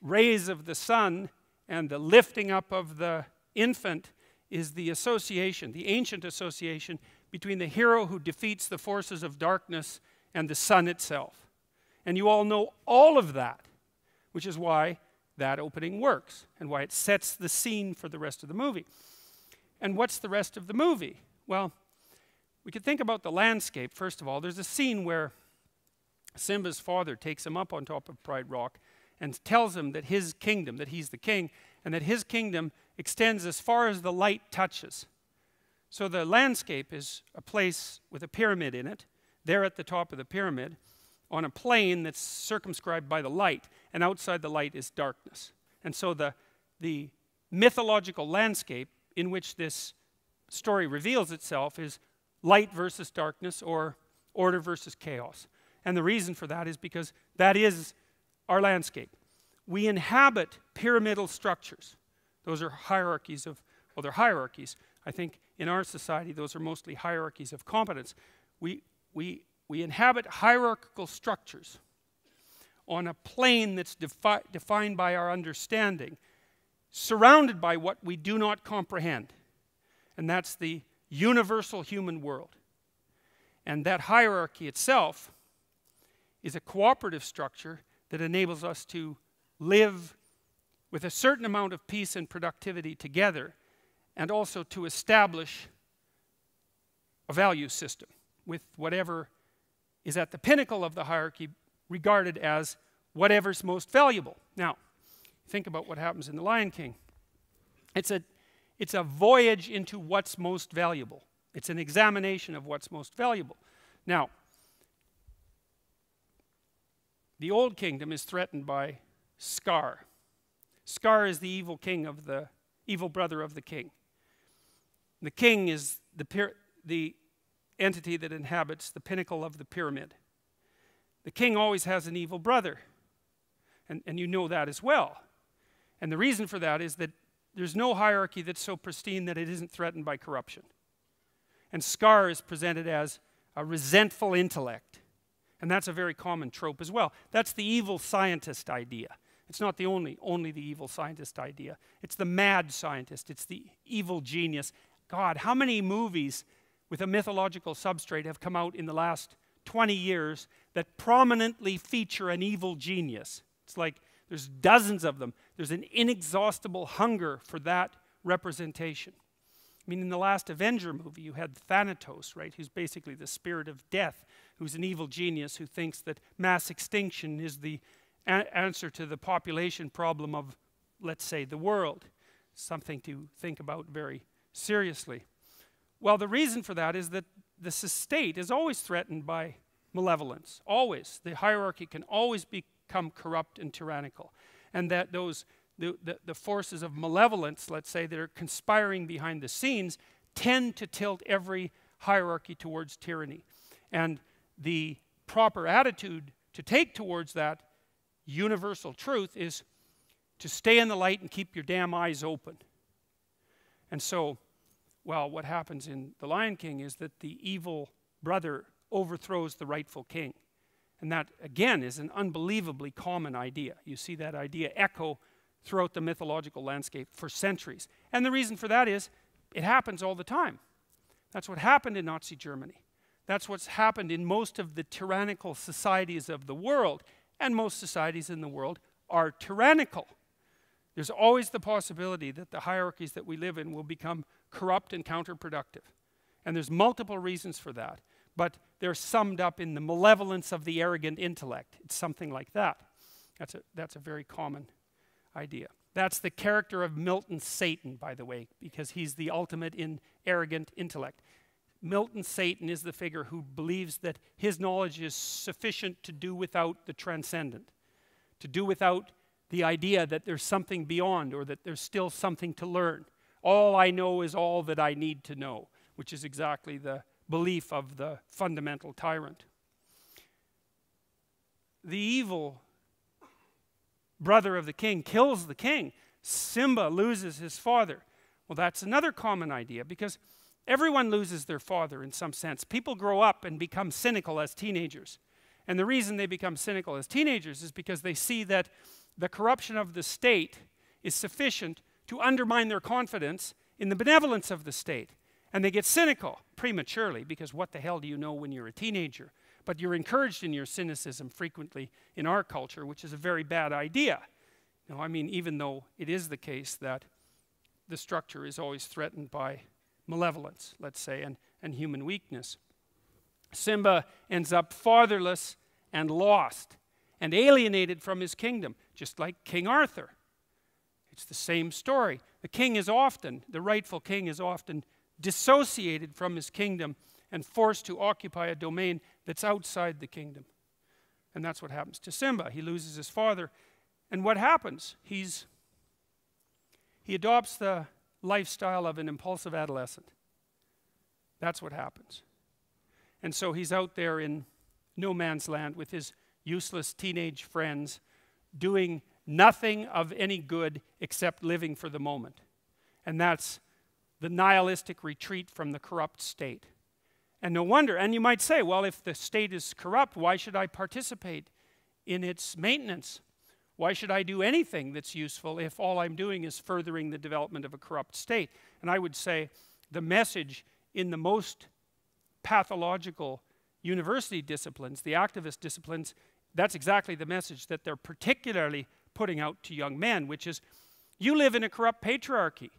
rays of the sun and the lifting up of the infant is the association, the ancient association, between the hero who defeats the forces of darkness and the sun itself. And you all know all of that, which is why that opening works and why it sets the scene for the rest of the movie. And what's the rest of the movie? Well, we could think about the landscape, first of all. There's a scene where Simba's father takes him up on top of Pride Rock and tells him that his kingdom, that he's the king, and that his kingdom extends as far as the light touches. So the landscape is a place with a pyramid in it. They're at the top of the pyramid on a plane that's circumscribed by the light, and outside the light is darkness. And so the, the mythological landscape in which this story reveals itself is light versus darkness, or order versus chaos. And the reason for that is because that is our landscape. We inhabit pyramidal structures. Those are hierarchies of, well, they're hierarchies. I think in our society, those are mostly hierarchies of competence. We, we, we inhabit hierarchical structures on a plane that's defi defined by our understanding, surrounded by what we do not comprehend. And that's the universal human world. And that hierarchy itself is a cooperative structure that enables us to live with a certain amount of peace and productivity together, and also to establish a value system with whatever is at the pinnacle of the hierarchy regarded as whatever's most valuable. Now, think about what happens in The Lion King. It's a, it's a voyage into what's most valuable. It's an examination of what's most valuable. Now, the old kingdom is threatened by Scar. Scar is the evil king of the evil brother of the king. The king is the, pyra the entity that inhabits the pinnacle of the pyramid. The king always has an evil brother, and, and you know that as well. And the reason for that is that there's no hierarchy that's so pristine that it isn't threatened by corruption. And Scar is presented as a resentful intellect. And that's a very common trope as well. That's the evil scientist idea. It's not the only, only the evil scientist idea. It's the mad scientist. It's the evil genius. God, how many movies with a mythological substrate have come out in the last twenty years that prominently feature an evil genius? It's like there's dozens of them. There's an inexhaustible hunger for that representation. I mean, in the last Avenger movie, you had Thanatos, right, who's basically the spirit of death, who's an evil genius who thinks that mass extinction is the answer to the population problem of, let's say, the world. Something to think about very seriously. Well, the reason for that is that the state is always threatened by malevolence, always. The hierarchy can always become corrupt and tyrannical, and that those The, the, the forces of malevolence, let's say, that are conspiring behind the scenes tend to tilt every hierarchy towards tyranny. And the proper attitude to take towards that universal truth is to stay in the light and keep your damn eyes open. And so, well, what happens in The Lion King is that the evil brother overthrows the rightful king. And that, again, is an unbelievably common idea. You see that idea echo throughout the mythological landscape for centuries. And the reason for that is it happens all the time. That's what happened in Nazi Germany. That's what's happened in most of the tyrannical societies of the world, and most societies in the world are tyrannical. There's always the possibility that the hierarchies that we live in will become corrupt and counterproductive. And there's multiple reasons for that, but they're summed up in the malevolence of the arrogant intellect. It's something like that. That's a, that's a very common idea. That's the character of Milton Satan, by the way, because he's the ultimate in arrogant intellect. Milton Satan is the figure who believes that his knowledge is sufficient to do without the transcendent, to do without the idea that there's something beyond or that there's still something to learn. All I know is all that I need to know, which is exactly the belief of the fundamental tyrant. The evil brother of the king kills the king. Simba loses his father. Well, that's another common idea, because everyone loses their father in some sense. People grow up and become cynical as teenagers. And the reason they become cynical as teenagers is because they see that the corruption of the state is sufficient to undermine their confidence in the benevolence of the state. And they get cynical prematurely, because what the hell do you know when you're a teenager? But you're encouraged in your cynicism frequently in our culture, which is a very bad idea. You know, I mean, even though it is the case that the structure is always threatened by malevolence, let's say, and, and human weakness. Simba ends up fatherless and lost and alienated from his kingdom, just like King Arthur. It's the same story. The king is often, the rightful king is often dissociated from his kingdom and forced to occupy a domain that's outside the kingdom. And that's what happens to Simba. He loses his father. And what happens? He's, he adopts the lifestyle of an impulsive adolescent. That's what happens. And so he's out there in no man's land with his useless teenage friends, doing nothing of any good except living for the moment. And that's the nihilistic retreat from the corrupt state. And no wonder, and you might say, well, if the state is corrupt, why should I participate in its maintenance? Why should I do anything that's useful if all I'm doing is furthering the development of a corrupt state? And I would say the message in the most pathological university disciplines, the activist disciplines, that's exactly the message that they're particularly putting out to young men, which is, you live in a corrupt patriarchy.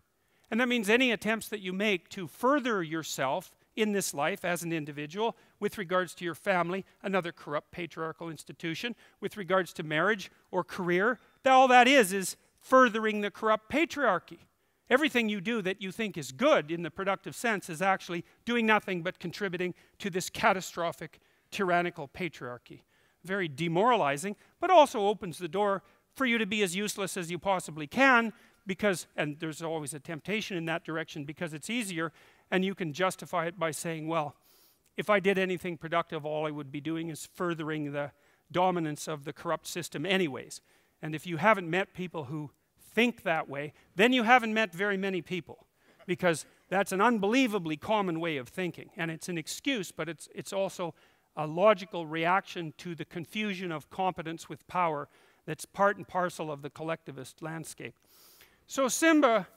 And that means any attempts that you make to further yourself in this life as an individual, with regards to your family, another corrupt patriarchal institution, with regards to marriage or career, that all that is is furthering the corrupt patriarchy. Everything you do that you think is good in the productive sense is actually doing nothing but contributing to this catastrophic, tyrannical patriarchy. Very demoralizing, but also opens the door for you to be as useless as you possibly can, because, and there's always a temptation in that direction because it's easier, and you can justify it by saying, well, if I did anything productive, all I would be doing is furthering the dominance of the corrupt system anyways. And if you haven't met people who think that way, then you haven't met very many people, because that's an unbelievably common way of thinking. And it's an excuse, but it's, it's also a logical reaction to the confusion of competence with power that's part and parcel of the collectivist landscape. So Simba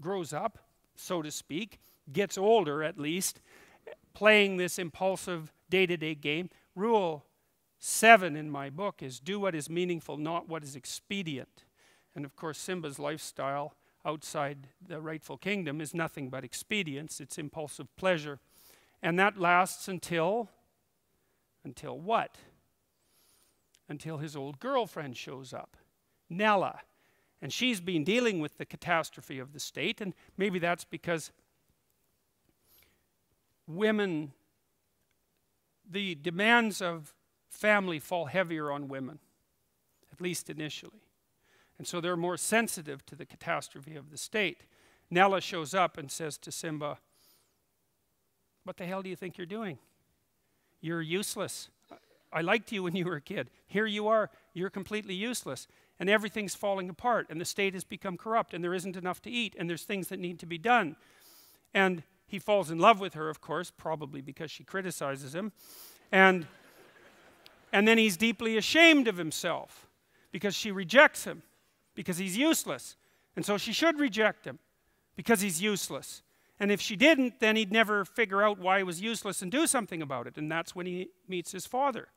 grows up, so to speak, gets older at least, playing this impulsive day-to-day game. Rule seven in my book is do what is meaningful, not what is expedient. And of course, Simba's lifestyle outside the rightful kingdom is nothing but expedience. It's impulsive pleasure. And that lasts until, until what? Until his old girlfriend shows up, Nala. And she's been dealing with the catastrophe of the state, and maybe that's because women, the demands of family fall heavier on women, at least initially. And so they're more sensitive to the catastrophe of the state. Nala shows up and says to Simba, what the hell do you think you're doing? You're useless. I liked you when you were a kid. Here you are, you're completely useless. And everything's falling apart, and the state has become corrupt, and there isn't enough to eat, and there's things that need to be done. And he falls in love with her, of course, probably because she criticizes him. And, and then he's deeply ashamed of himself because she rejects him, because he's useless. And so she should reject him because he's useless. And if she didn't, then he'd never figure out why he was useless and do something about it. And that's when he meets his father,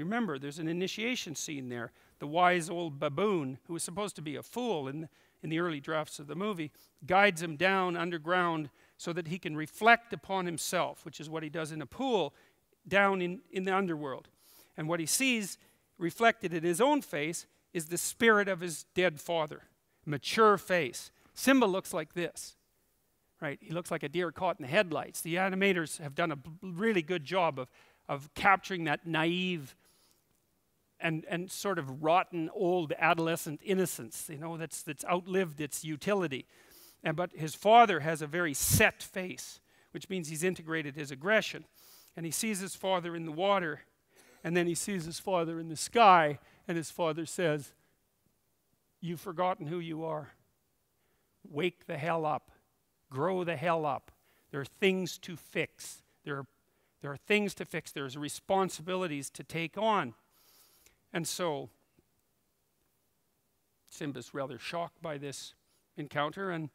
Remember, there's an initiation scene there. The wise old baboon, who was supposed to be a fool in, in the early drafts of the movie, guides him down underground so that he can reflect upon himself, which is what he does in a pool down in, in the underworld. And what he sees reflected in his own face is the spirit of his dead father, mature face. Simba looks like this, right? He looks like a deer caught in the headlights. The animators have done a really good job of, of capturing that naive and, and sort of rotten old adolescent innocence, you know, that's, that's outlived its utility. And, but his father has a very set face, which means he's integrated his aggression. And he sees his father in the water, and then he sees his father in the sky, and his father says, "You've forgotten who you are. Wake the hell up. Grow the hell up. There are things to fix. There are, there are things to fix. There's responsibilities to take on." And so Simba's rather shocked by this encounter and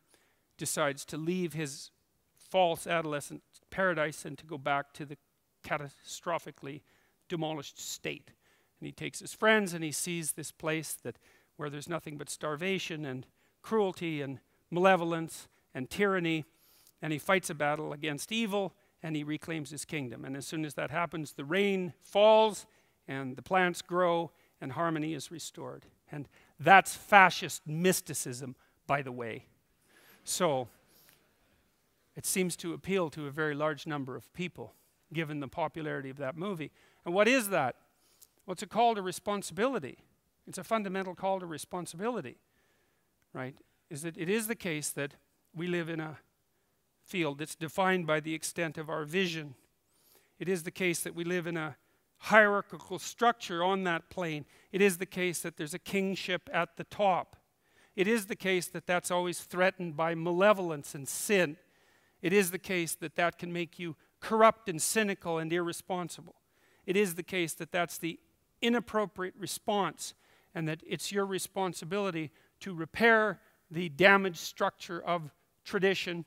decides to leave his false adolescent paradise and to go back to the catastrophically demolished state. And he takes his friends and he sees this place that where there's nothing but starvation and cruelty and malevolence and tyranny, and he fights a battle against evil and he reclaims his kingdom. And as soon as that happens, the rain falls and the plants grow and harmony is restored. And that's fascist mysticism, by the way. So it seems to appeal to a very large number of people, given the popularity of that movie. And what is that? Well, it's a call to responsibility. It's a fundamental call to responsibility, right? Is that it is the case that we live in a field that's defined by the extent of our vision. It is the case that we live in a hierarchical structure on that plane. It is the case that there's a kingship at the top. It is the case that that's always threatened by malevolence and sin. It is the case that that can make you corrupt and cynical and irresponsible. It is the case that that's the inappropriate response, and that it's your responsibility to repair the damaged structure of tradition,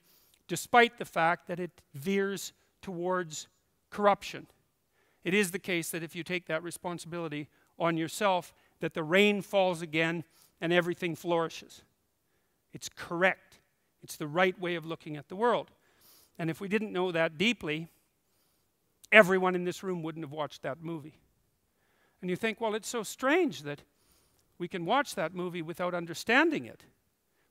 despite the fact that it veers towards corruption. It is the case that if you take that responsibility on yourself, that the rain falls again and everything flourishes. It's correct. It's the right way of looking at the world. And if we didn't know that deeply, everyone in this room wouldn't have watched that movie. And you think, well, it's so strange that we can watch that movie without understanding it,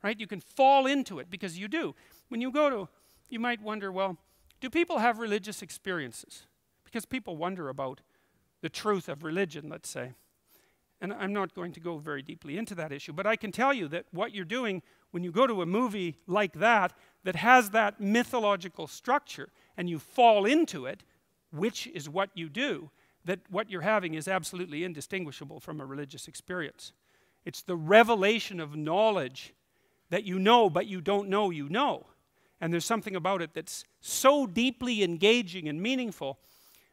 right? You can fall into it, because you do. When you go to, you might wonder, well, do people have religious experiences? Because people wonder about the truth of religion, let's say. And I'm not going to go very deeply into that issue, but I can tell you that what you're doing when you go to a movie like that, that has that mythological structure, and you fall into it, which is what you do, that what you're having is absolutely indistinguishable from a religious experience. It's the revelation of knowledge that you know, but you don't know you know. And there's something about it that's so deeply engaging and meaningful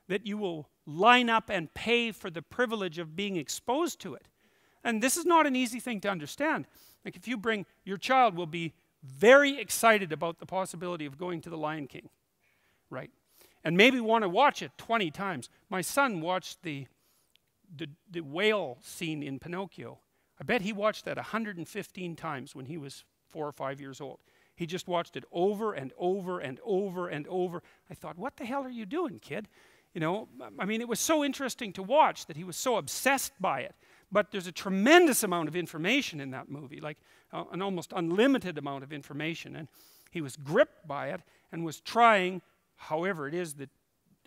that you will line up and pay for the privilege of being exposed to it. And this is not an easy thing to understand. Like if you bring, your child will be very excited about the possibility of going to The Lion King, right? And maybe want to watch it twenty times. My son watched the, the, the whale scene in Pinocchio. I bet he watched that a hundred and fifteen times when he was four or five years old. He just watched it over and over and over and over. I thought, what the hell are you doing, kid? You know, I mean, it was so interesting to watch that he was so obsessed by it. But there's a tremendous amount of information in that movie, like uh, an almost unlimited amount of information. And he was gripped by it and was trying, however it is that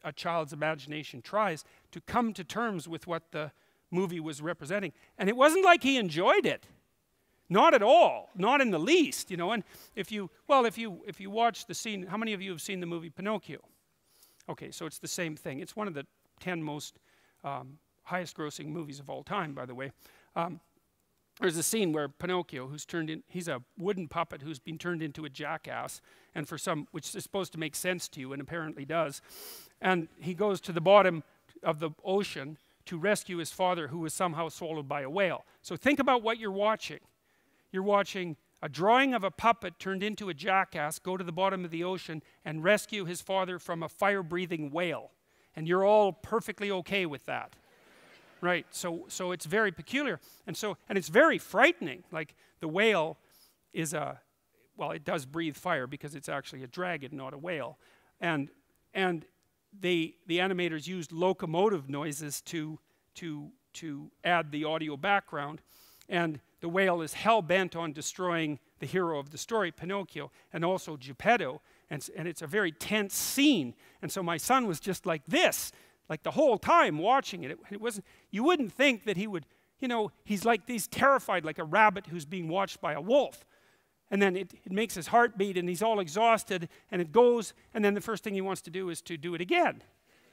a child's imagination tries, to come to terms with what the movie was representing. And it wasn't like he enjoyed it. Not at all. Not in the least, you know. And if you, well, if you, if you watch the scene, how many of you have seen the movie Pinocchio? Okay, so it's the same thing. It's one of the ten most um, highest grossing movies of all time, by the way. Um, There's a scene where Pinocchio, who's turned in, he's a wooden puppet who's been turned into a jackass, and for some, which is supposed to make sense to you, and apparently does. And he goes to the bottom of the ocean to rescue his father, who was somehow swallowed by a whale. So think about what you're watching. You're watching a drawing of a puppet turned into a jackass go to the bottom of the ocean and rescue his father from a fire-breathing whale. And you're all perfectly okay with that. Right. So, so it's very peculiar, and so and it's very frightening. Like the whale is a, well, it does breathe fire because it's actually a dragon, not a whale, and and they the animators used locomotive noises to to to add the audio background, and the whale is hell bent on destroying the hero of the story, Pinocchio, and also Geppetto, and and it's a very tense scene, and so my son was just like this. Like the whole time watching it, it, it wasn't, you wouldn't think that he would, you know, he's like these terrified, like a rabbit who's being watched by a wolf. And then it, it makes his heart beat and he's all exhausted and it goes, and then the first thing he wants to do is to do it again.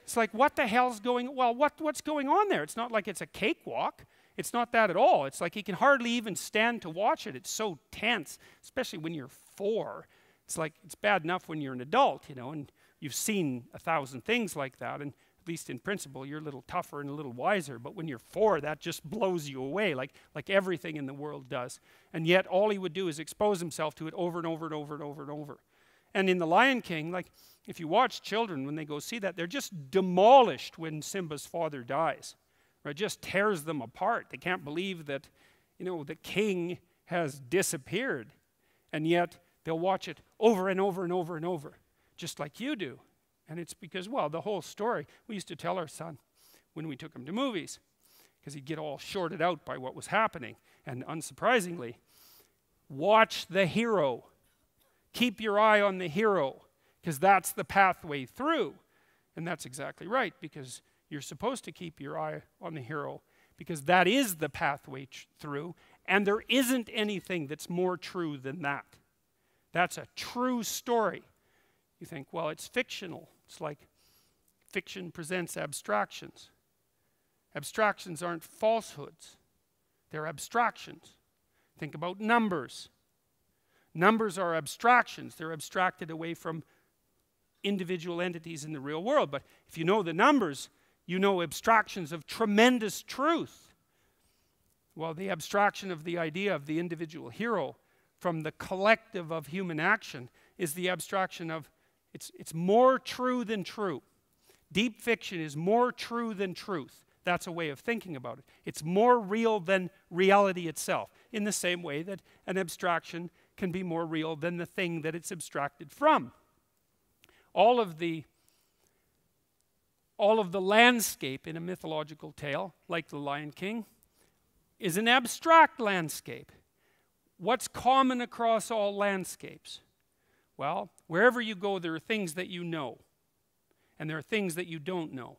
It's like, what the hell's going, well, what, what's going on there? It's not like it's a cakewalk. It's not that at all. It's like he can hardly even stand to watch it. It's so tense, especially when you're four. It's like, it's bad enough when you're an adult, you know, and you've seen a thousand things like that. And at least in principle, you're a little tougher and a little wiser, but when you're four, that just blows you away, like, like everything in the world does. And yet, all he would do is expose himself to it over and over and over and over and over. And in The Lion King, like, if you watch children, when they go see that, they're just demolished when Simba's father dies. Right? Just tears them apart. They can't believe that, you know, the king has disappeared. And yet, they'll watch it over and over and over and over, just like you do. And it's because, well, the whole story, we used to tell our son when we took him to movies, because he'd get all shorted out by what was happening. And unsurprisingly, watch the hero. Keep your eye on the hero, because that's the pathway through. And that's exactly right, because you're supposed to keep your eye on the hero, because that is the pathway through, and there isn't anything that's more true than that. That's a true story. You think, well, it's fictional. It's like fiction presents abstractions. Abstractions aren't falsehoods. They're abstractions. Think about numbers. Numbers are abstractions. They're abstracted away from individual entities in the real world. But if you know the numbers, you know abstractions of tremendous truth. Well, the abstraction of the idea of the individual hero from the collective of human action is the abstraction of It's, it's more true than true. Deep fiction is more true than truth. That's a way of thinking about it. It's more real than reality itself, in the same way that an abstraction can be more real than the thing that it's abstracted from. All of the, all of the landscape in a mythological tale, like The Lion King, is an abstract landscape. What's common across all landscapes? Well, wherever you go, there are things that you know, and there are things that you don't know,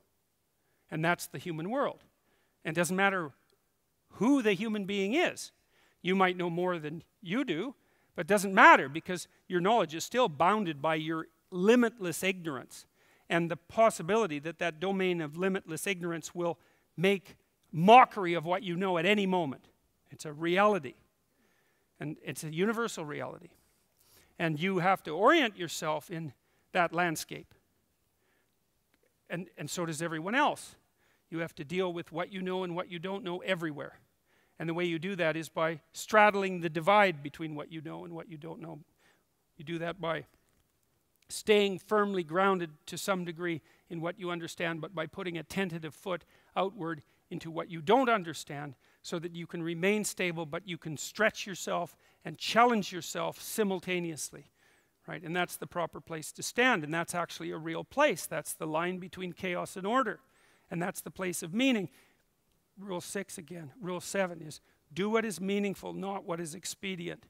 and that's the human world. And it doesn't matter who the human being is. You might know more than you do, but it doesn't matter because your knowledge is still bounded by your limitless ignorance, and the possibility that that domain of limitless ignorance will make mockery of what you know at any moment. It's a reality, and it's a universal reality. And you have to orient yourself in that landscape. And, and so does everyone else. You have to deal with what you know and what you don't know everywhere. And the way you do that is by straddling the divide between what you know and what you don't know. You do that by staying firmly grounded to some degree in what you understand, but by putting a tentative foot outward into what you don't understand, so that you can remain stable, but you can stretch yourself and challenge yourself simultaneously, right? And that's the proper place to stand, and that's actually a real place. That's the line between chaos and order, and that's the place of meaning. Rule six again, rule seven is do what is meaningful, not what is expedient.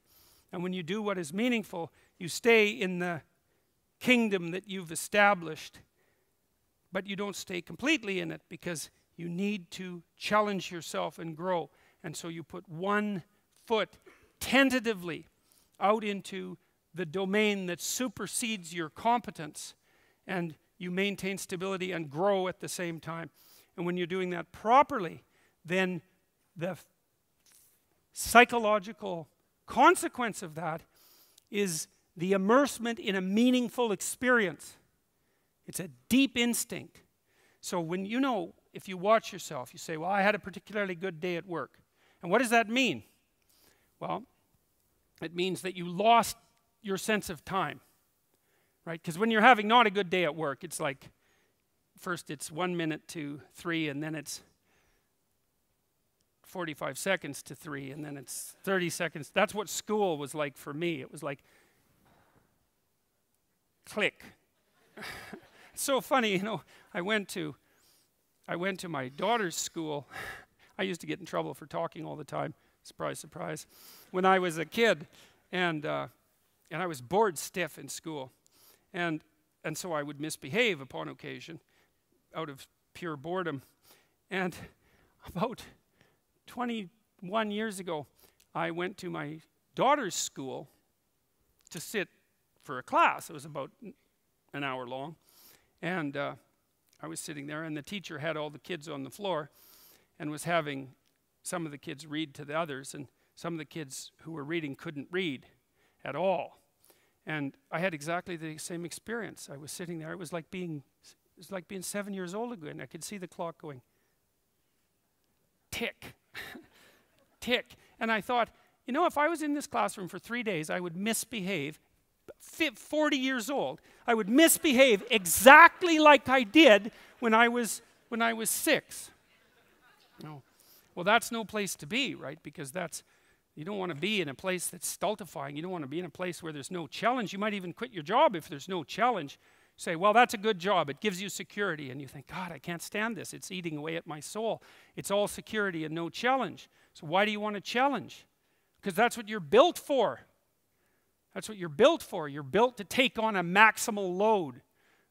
And when you do what is meaningful, you stay in the kingdom that you've established, but you don't stay completely in it, because you need to challenge yourself and grow. And so you put one foot tentatively out into the domain that supersedes your competence, and you maintain stability and grow at the same time. And when you're doing that properly, then the psychological consequence of that is the immersement in a meaningful experience. It's a deep instinct. So when you know, if you watch yourself, you say, well, I had a particularly good day at work. And what does that mean? Well, it means that you lost your sense of time, right? Because when you're having not a good day at work, it's like, first it's one minute to three, and then it's forty-five seconds to three, and then it's thirty seconds. That's what school was like for me. It was like, click. It's so funny, you know, I went to, I went to my daughter's school. I used to get in trouble for talking all the time. Surprise, surprise. When I was a kid, and, uh, and I was bored stiff in school. And, and so I would misbehave upon occasion out of pure boredom. And about twenty-one years ago, I went to my daughter's school to sit for a class. It was about an hour long. And uh, I was sitting there, and the teacher had all the kids on the floor and was having some of the kids read to the others, and some of the kids who were reading couldn't read at all. And I had exactly the same experience. I was sitting there. It was like being, it was like being seven years old again. I could see the clock going, tick, tick. And I thought, you know, if I was in this classroom for three days, I would misbehave. forty years old, I would misbehave exactly like I did when I was, when I was six. No. Well, that's no place to be, right? Because that's, you don't want to be in a place that's stultifying. You don't want to be in a place where there's no challenge. You might even quit your job if there's no challenge. Say, well, that's a good job. It gives you security. And you think, God, I can't stand this. It's eating away at my soul. It's all security and no challenge. So why do you want a challenge? Because that's what you're built for. That's what you're built for. You're built to take on a maximal load,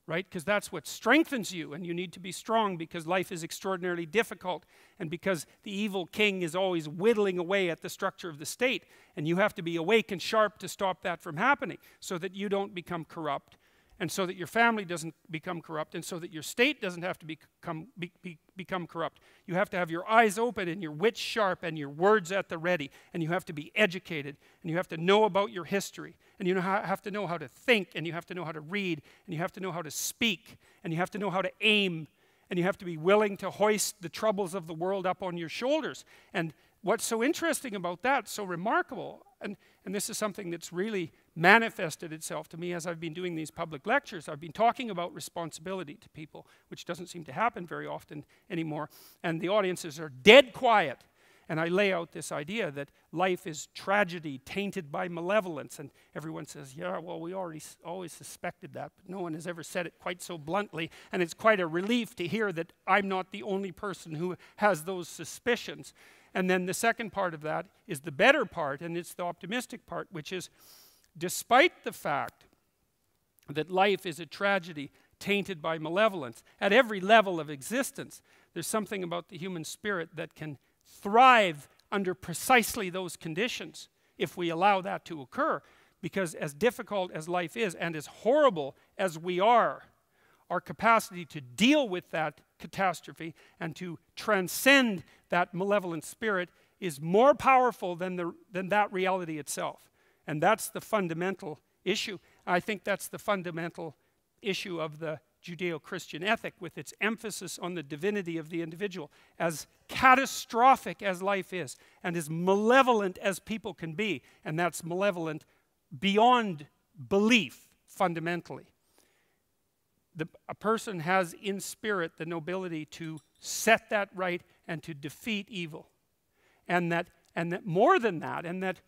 right? Because that's what strengthens you, and you need to be strong because life is extraordinarily difficult, and because the evil king is always whittling away at the structure of the state, and you have to be awake and sharp to stop that from happening so that you don't become corrupt, and so that your family doesn't become corrupt, and so that your state doesn't have to become, be, be, become corrupt. You have to have your eyes open and your wits sharp and your words at the ready, and you have to be educated, and you have to know about your history, and you have to know how to think, and you have to know how to read, and you have to know how to speak, and you have to know how to aim, and you have to be willing to hoist the troubles of the world up on your shoulders. And what's so interesting about that, so remarkable, and, and this is something that's really manifested itself to me as I've been doing these public lectures. I've been talking about responsibility to people, which doesn't seem to happen very often anymore, and the audiences are dead quiet. And I lay out this idea that life is tragedy tainted by malevolence, and everyone says, yeah, well, we already always suspected that, but no one has ever said it quite so bluntly, and it's quite a relief to hear that I'm not the only person who has those suspicions. And then the second part of that is the better part, and it's the optimistic part, which is, despite the fact that life is a tragedy tainted by malevolence, at every level of existence, there's something about the human spirit that can thrive under precisely those conditions if we allow that to occur. Because as difficult as life is, and as horrible as we are, our capacity to deal with that catastrophe and to transcend that malevolent spirit is more powerful than, the, than that reality itself. And that's the fundamental issue. I think that's the fundamental issue of the Judeo-Christian ethic, with its emphasis on the divinity of the individual. As catastrophic as life is, and as malevolent as people can be, and that's malevolent beyond belief fundamentally, the, a person has in spirit the nobility to set that right and to defeat evil. And that, and that more than that, and that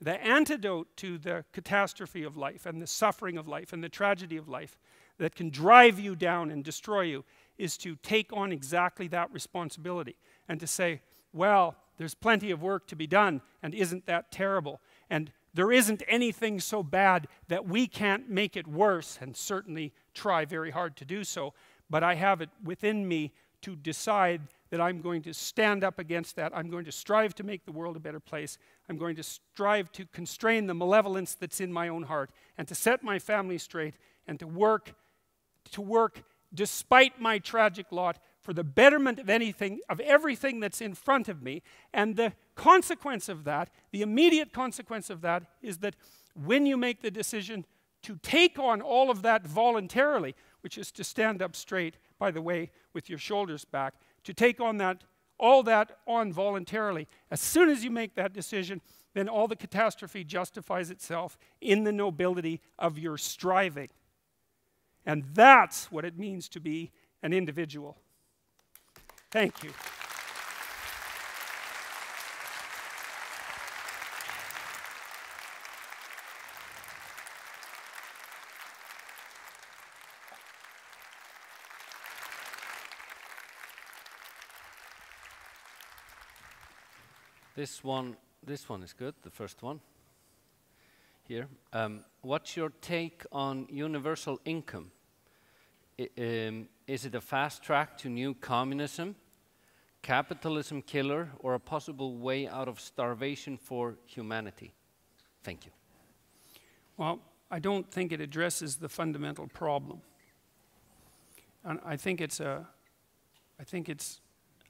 the antidote to the catastrophe of life and the suffering of life and the tragedy of life that can drive you down and destroy you is to take on exactly that responsibility and to say, well, there's plenty of work to be done, and isn't that terrible? And there isn't anything so bad that we can't make it worse, and certainly try very hard to do so, but I have it within me to decide that I'm going to stand up against that. I'm going to strive to make the world a better place. I'm going to strive to constrain the malevolence that's in my own heart, and to set my family straight, and to work, to work despite my tragic lot for the betterment of anything, of everything that's in front of me. And the consequence of that, the immediate consequence of that, is that when you make the decision to take on all of that voluntarily, which is to stand up straight, by the way, with your shoulders back, to take on that, all that on voluntarily. As soon as you make that decision, then all the catastrophe justifies itself in the nobility of your striving. And that's what it means to be an individual. Thank you. This one, this one is good, the first one here. Um, what's your take on universal income? I, um, is it a fast track to new communism, capitalism killer, or a possible way out of starvation for humanity? Thank you. Well, I don't think it addresses the fundamental problem. And I think it's a, I think it's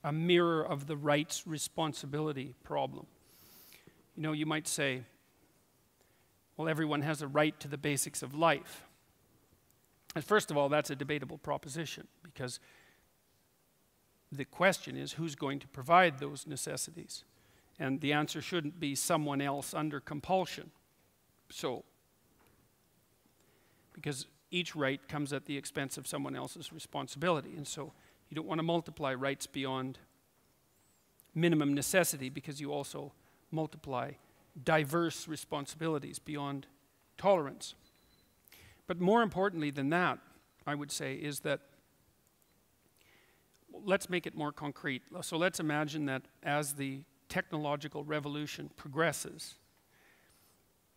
a mirror of the rights responsibility problem. You know, you might say, well, everyone has a right to the basics of life. And first of all, that's a debatable proposition, because the question is, who's going to provide those necessities? And the answer shouldn't be someone else under compulsion. So, because each right comes at the expense of someone else's responsibility, and so you don't want to multiply rights beyond minimum necessity, because you also multiply diverse responsibilities beyond tolerance. But more importantly than that, I would say, is that let's make it more concrete. So let's imagine that as the technological revolution progresses,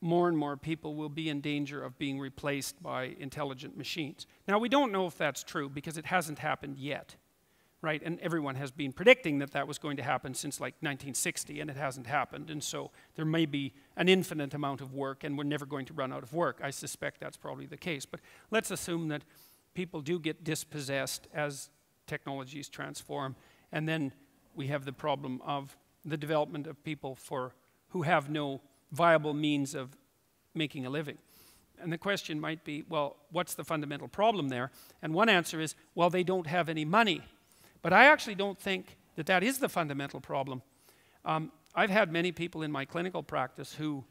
more and more people will be in danger of being replaced by intelligent machines. Now, we don't know if that's true, because it hasn't happened yet, right? And everyone has been predicting that that was going to happen since like nineteen sixty, and it hasn't happened. And so there may be an infinite amount of work, and we're never going to run out of work. I suspect that's probably the case. But let's assume that people do get dispossessed as technologies transform, and then we have the problem of the development of people for who have no viable means of making a living. And the question might be, well, what's the fundamental problem there? And one answer is, well, they don't have any money. But I actually don't think that that is the fundamental problem. Um, I've had many people in my clinical practice who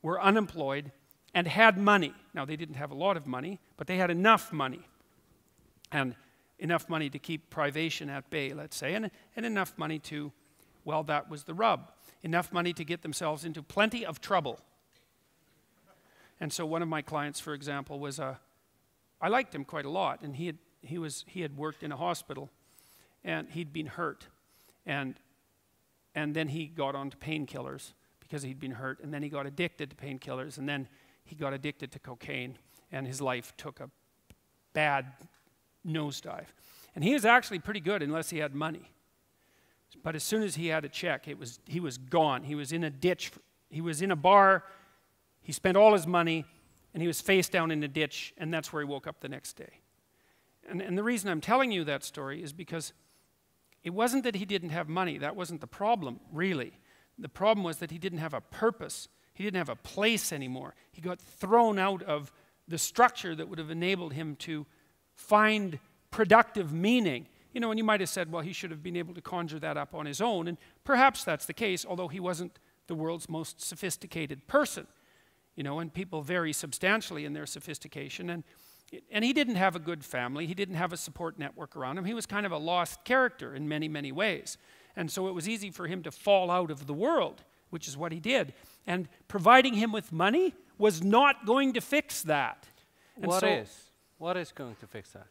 were unemployed and had money. Now, they didn't have a lot of money, but they had enough money. And enough money to keep privation at bay, let's say, and, and enough money to, well, that was the rub. Enough money to get themselves into plenty of trouble. And so one of my clients, for example, was a, I liked him quite a lot, and he had, he was, he had worked in a hospital, and he'd been hurt, and, and then he got onto painkillers because he'd been hurt, and then he got addicted to painkillers, and then he got addicted to cocaine, and his life took a bad nosedive. And he was actually pretty good unless he had money. But as soon as he had a check, it was, he was gone. He was in a ditch. He was in a bar. He spent all his money, and he was face down in a ditch, and that's where he woke up the next day. And, and the reason I'm telling you that story is because it wasn't that he didn't have money. That wasn't the problem, really. The problem was that he didn't have a purpose. He didn't have a place anymore. He got thrown out of the structure that would have enabled him to find productive meaning. You know, and you might have said, well, he should have been able to conjure that up on his own, and perhaps that's the case, although he wasn't the world's most sophisticated person. You know, and people vary substantially in their sophistication, and, and he didn't have a good family, he didn't have a support network around him, he was kind of a lost character in many, many ways. And so it was easy for him to fall out of the world, which is what he did. And providing him with money was not going to fix that. And what so, is? What is going to fix that?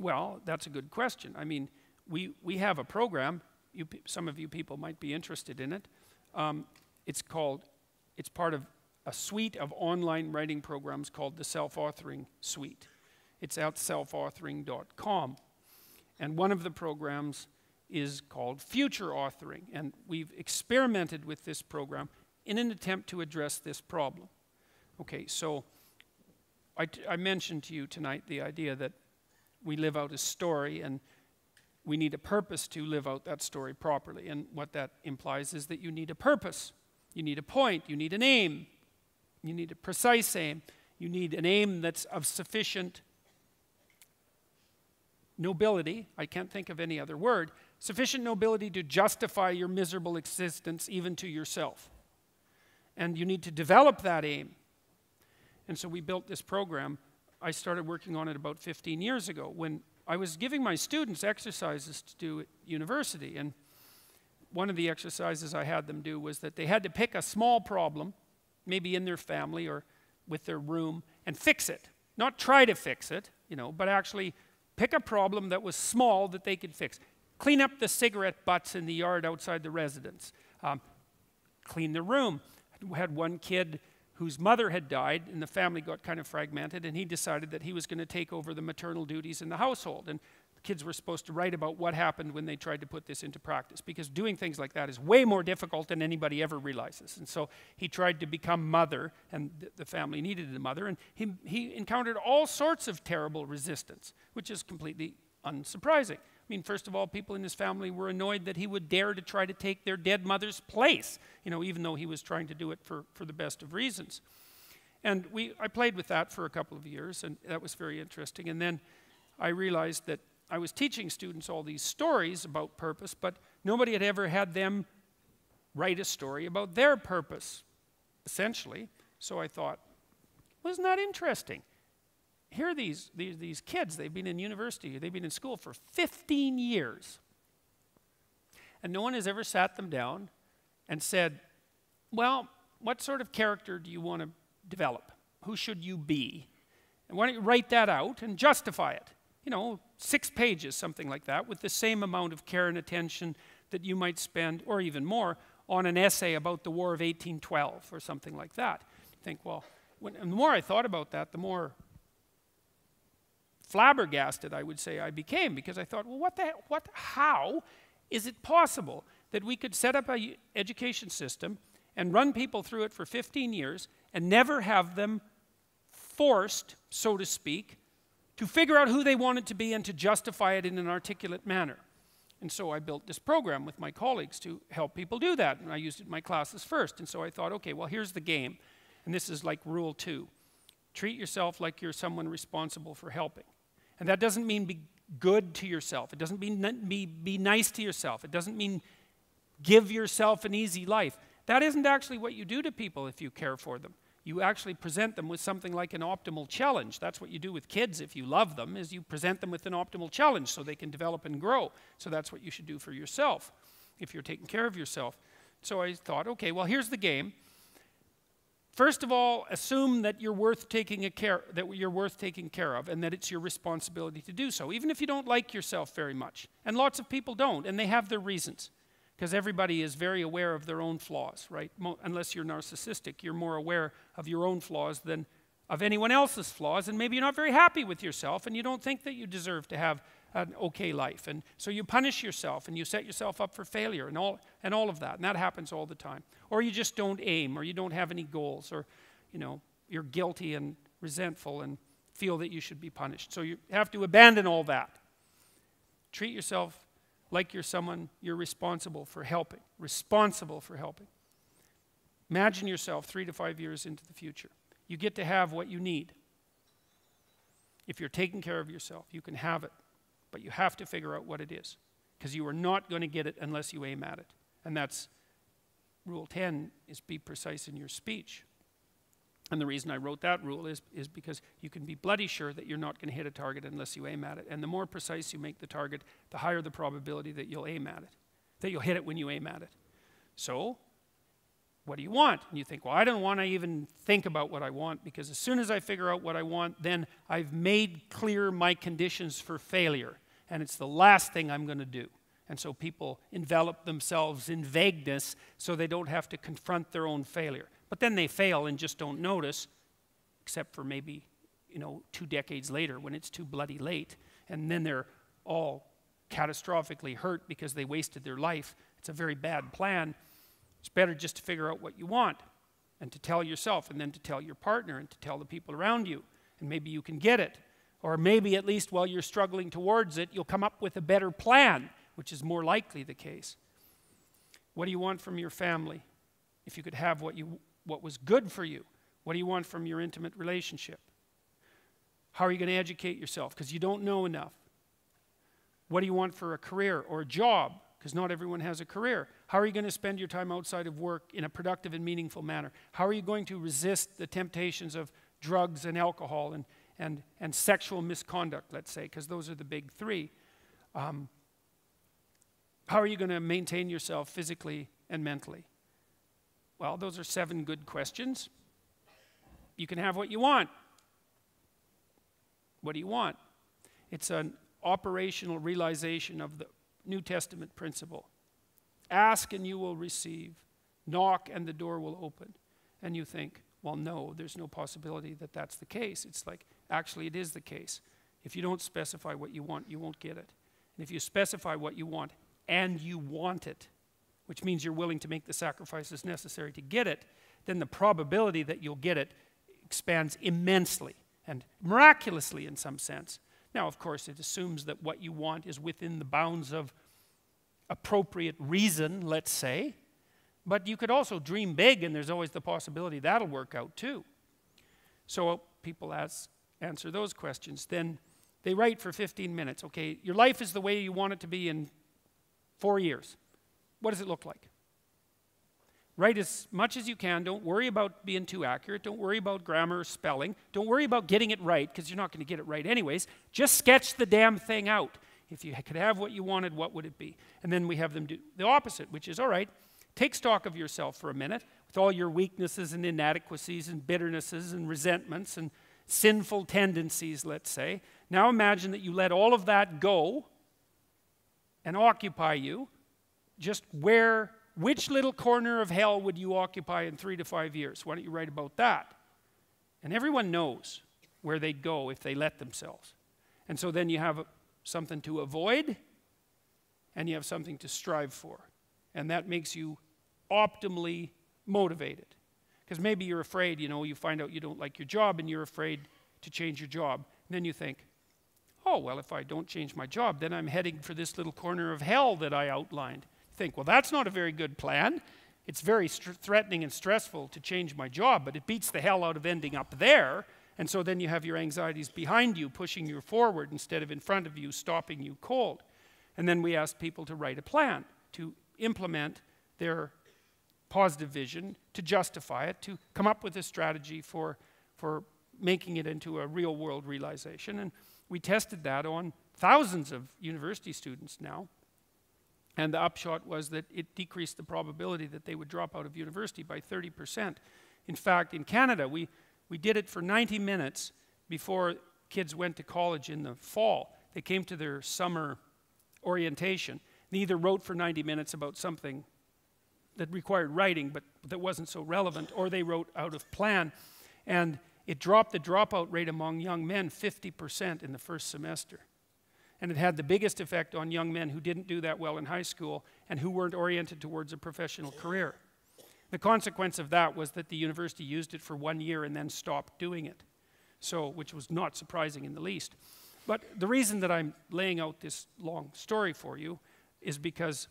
Well, that's a good question. I mean, we, we have a program, you, some of you people might be interested in it. Um, it's called, it's part of a suite of online writing programs called the Self-Authoring Suite. It's at self authoring dot com. And one of the programs is called Future Authoring, and we've experimented with this program in an attempt to address this problem. Okay, so I, t I mentioned to you tonight the idea that we live out a story, and we need a purpose to live out that story properly. And what that implies is that you need a purpose. You need a point. You need an aim. You need a precise aim. You need an aim that's of sufficient nobility. I can't think of any other word. Sufficient nobility to justify your miserable existence even to yourself. And you need to develop that aim. And so we built this program. I started working on it about fifteen years ago when I was giving my students exercises to do at university. And one of the exercises I had them do was that they had to pick a small problem, maybe in their family or with their room, and fix it. Not try to fix it, you know, but actually pick a problem that was small that they could fix. Clean up the cigarette butts in the yard outside the residence. um, clean the room. We had one kid whose mother had died, and the family got kind of fragmented, and he decided that he was going to take over the maternal duties in the household. And the kids were supposed to write about what happened when they tried to put this into practice, because doing things like that is way more difficult than anybody ever realizes. And so he tried to become mother, and th the family needed a mother, and he, he encountered all sorts of terrible resistance, which is completely unsurprising. I mean, first of all, people in his family were annoyed that he would dare to try to take their dead mother's place, you know, even though he was trying to do it for, for the best of reasons. And we, I played with that for a couple of years, and that was very interesting. And then I realized that I was teaching students all these stories about purpose, but nobody had ever had them write a story about their purpose, essentially. So I thought, wasn't that interesting? Here are these, these, these kids, they've been in university, they've been in school for fifteen years. And no one has ever sat them down and said, well, what sort of character do you want to develop? Who should you be? And why don't you write that out and justify it? You know, six pages, something like that, with the same amount of care and attention that you might spend, or even more, on an essay about the War of eighteen twelve or something like that. You think, well, when, and the more I thought about that, the more flabbergasted, I would say, I became, because I thought, well, what the hell, what, how is it possible that we could set up an education system and run people through it for fifteen years and never have them forced, so to speak, to figure out who they wanted to be and to justify it in an articulate manner? And so I built this program with my colleagues to help people do that, and I used it in my classes first. And so I thought, okay, well, here's the game, and this is like rule two. Treat yourself like you're someone responsible for helping. And that doesn't mean be good to yourself. It doesn't mean be, be nice to yourself. It doesn't mean give yourself an easy life. That isn't actually what you do to people if you care for them. You actually present them with something like an optimal challenge. That's what you do with kids if you love them, is you present them with an optimal challenge so they can develop and grow. So that's what you should do for yourself if you're taking care of yourself. So I thought, okay, well, here's the game. First of all, assume that you're worth taking a care that you're worth taking care of, and that it's your responsibility to do so, even if you don't like yourself very much. And lots of people don't, and they have their reasons, because everybody is very aware of their own flaws, right? Mo unless you're narcissistic, you're more aware of your own flaws than of anyone else's flaws, and maybe you're not very happy with yourself, and you don't think that you deserve to have an okay life, and so you punish yourself, and you set yourself up for failure, and all, and all of that, and that happens all the time. Or you just don't aim, or you don't have any goals, or, you know, you're guilty and resentful and feel that you should be punished. So you have to abandon all that. Treat yourself like you're someone you're responsible for helping, responsible for helping. Imagine yourself three to five years into the future. You get to have what you need. If you're taking care of yourself, you can have it. But you have to figure out what it is, because you are not going to get it unless you aim at it. And that's rule ten, is be precise in your speech. And the reason I wrote that rule is, is because you can be bloody sure that you're not going to hit a target unless you aim at it. And the more precise you make the target, the higher the probability that you'll aim at it, that you'll hit it when you aim at it. So what do you want? And you think, well, I don't want to even think about what I want, because as soon as I figure out what I want, then I've made clear my conditions for failure, and it's the last thing I'm going to do. And so people envelop themselves in vagueness so they don't have to confront their own failure. But then they fail and just don't notice, except for maybe, you know, two decades later when it's too bloody late, and then they're all catastrophically hurt because they wasted their life. It's a very bad plan. It's better just to figure out what you want, and to tell yourself, and then to tell your partner, and to tell the people around you, and maybe you can get it. Or maybe at least while you're struggling towards it, you'll come up with a better plan, which is more likely the case. What do you want from your family? If you could have what, you, what was good for you, what do you want from your intimate relationship? How are you going to educate yourself? Because you don't know enough. What do you want for a career or a job? Because not everyone has a career. How are you going to spend your time outside of work in a productive and meaningful manner? How are you going to resist the temptations of drugs and alcohol and, and, and sexual misconduct, let's say, because those are the big three? Um, how are you going to maintain yourself physically and mentally? Well, those are seven good questions. You can have what you want. What do you want? It's an operational realization of the New Testament principle. Ask and you will receive. Knock and the door will open. And you think, well, no, there's no possibility that that's the case. It's like, actually, it is the case. If you don't specify what you want, you won't get it. And if you specify what you want and you want it, which means you're willing to make the sacrifices necessary to get it, then the probability that you'll get it expands immensely and miraculously in some sense. Now, of course, it assumes that what you want is within the bounds of appropriate reason, let's say. But you could also dream big, and there's always the possibility that'll work out too. So people ask, answer those questions. Then they write for fifteen minutes. Okay, your life is the way you want it to be in four years. What does it look like? Write as much as you can. Don't worry about being too accurate. Don't worry about grammar or spelling. Don't worry about getting it right, because you're not going to get it right anyways. Just sketch the damn thing out. If you could have what you wanted, what would it be? And then we have them do the opposite, which is, all right, take stock of yourself for a minute with all your weaknesses and inadequacies and bitternesses and resentments and sinful tendencies, let's say. Now imagine that you let all of that go and occupy you. Just where, which little corner of hell would you occupy in three to five years? Why don't you write about that? And everyone knows where they'd go if they let themselves. And so then you have something to avoid and you have something to strive for. And that makes you optimally motivated. Because maybe you're afraid, you know, you find out you don't like your job and you're afraid to change your job. And then you think, oh, well, if I don't change my job, then I'm heading for this little corner of hell that I outlined. Think, well, that's not a very good plan. It's very threatening and stressful to change my job, but it beats the hell out of ending up there. And so then you have your anxieties behind you, pushing you forward instead of in front of you, stopping you cold. And then we ask people to write a plan, to implement their positive vision, to justify it, to come up with a strategy for, for making it into a real-world realization. And we tested that on thousands of university students now. And the upshot was that it decreased the probability that they would drop out of university by thirty percent. In fact, in Canada, we, we did it for ninety minutes before kids went to college in the fall. They came to their summer orientation. They either wrote for ninety minutes about something that required writing but that wasn't so relevant, or they wrote out of plan. And it dropped the dropout rate among young men fifty percent in the first semester. And it had the biggest effect on young men who didn't do that well in high school and who weren't oriented towards a professional career. The consequence of that was that the university used it for one year and then stopped doing it, so, which was not surprising in the least. But the reason that I'm laying out this long story for you is because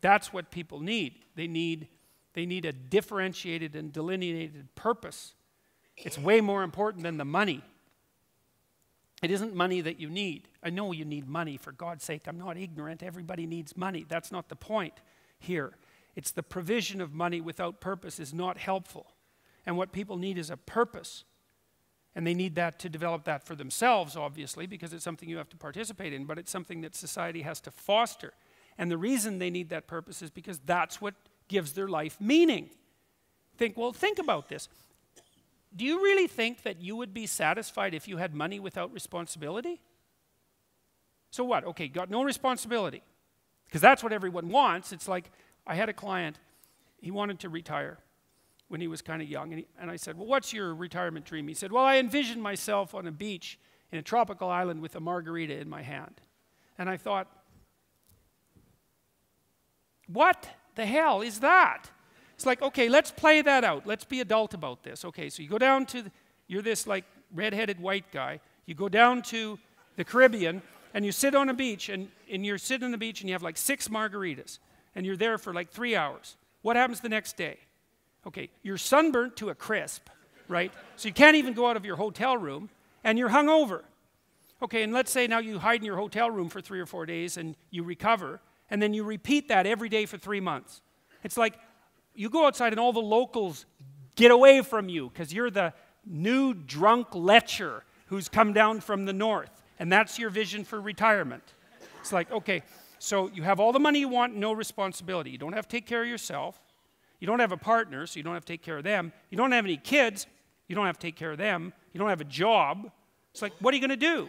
that's what people need. They need, they need a differentiated and delineated purpose. It's way more important than the money. It isn't money that you need. I know you need money, for God's sake. I'm not ignorant. Everybody needs money. That's not the point here. It's the provision of money without purpose is not helpful. And what people need is a purpose. And they need that to develop that for themselves, obviously, because it's something you have to participate in, but it's something that society has to foster. And the reason they need that purpose is because that's what gives their life meaning. Think, well, think about this. Do you really think that you would be satisfied if you had money without responsibility? So what? Okay, got no responsibility. Because that's what everyone wants. It's like, I had a client, he wanted to retire when he was kind of young. And, he, and I said, well, what's your retirement dream? He said, well, I envision myself on a beach in a tropical island with a margarita in my hand. And I thought, what the hell is that? It's like, okay, let's play that out. Let's be adult about this. Okay, so you go down to, the, you're this like red-headed white guy. You go down to the Caribbean and you sit on a beach and, and you're sitting on the beach and you have like six margaritas and you're there for like three hours. What happens the next day? Okay, you're sunburnt to a crisp, right? So you can't even go out of your hotel room and you're hungover. Okay, and let's say now you hide in your hotel room for three or four days and you recover. And then you repeat that every day for three months. It's like you go outside and all the locals get away from you because you're the new drunk lecher who's come down from the north. And that's your vision for retirement. It's like, okay, so you have all the money you want, no responsibility. You don't have to take care of yourself. You don't have a partner, so you don't have to take care of them. You don't have any kids. You don't have to take care of them. You don't have a job. It's like, what are you going to do?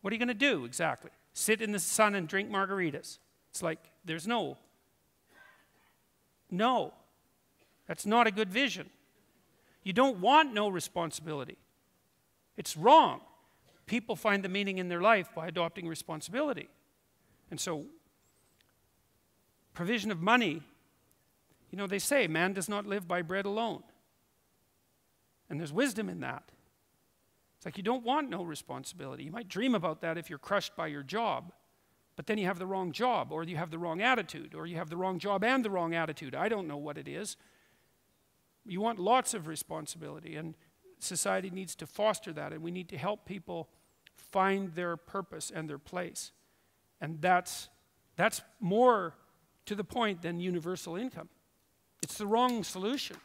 What are you going to do exactly? Sit in the sun and drink margaritas. It's like, there's no No, that's not a good vision. You don't want no responsibility. It's wrong. People find the meaning in their life by adopting responsibility. And so, provision of money, you know, they say, man does not live by bread alone. And there's wisdom in that. It's like you don't want no responsibility. You might dream about that if you're crushed by your job, but then you have the wrong job, or you have the wrong attitude, or you have the wrong job and the wrong attitude. I don't know what it is. You want lots of responsibility, and society needs to foster that, and we need to help people find their purpose and their place. And that's, that's more to the point than universal income. It's the wrong solution.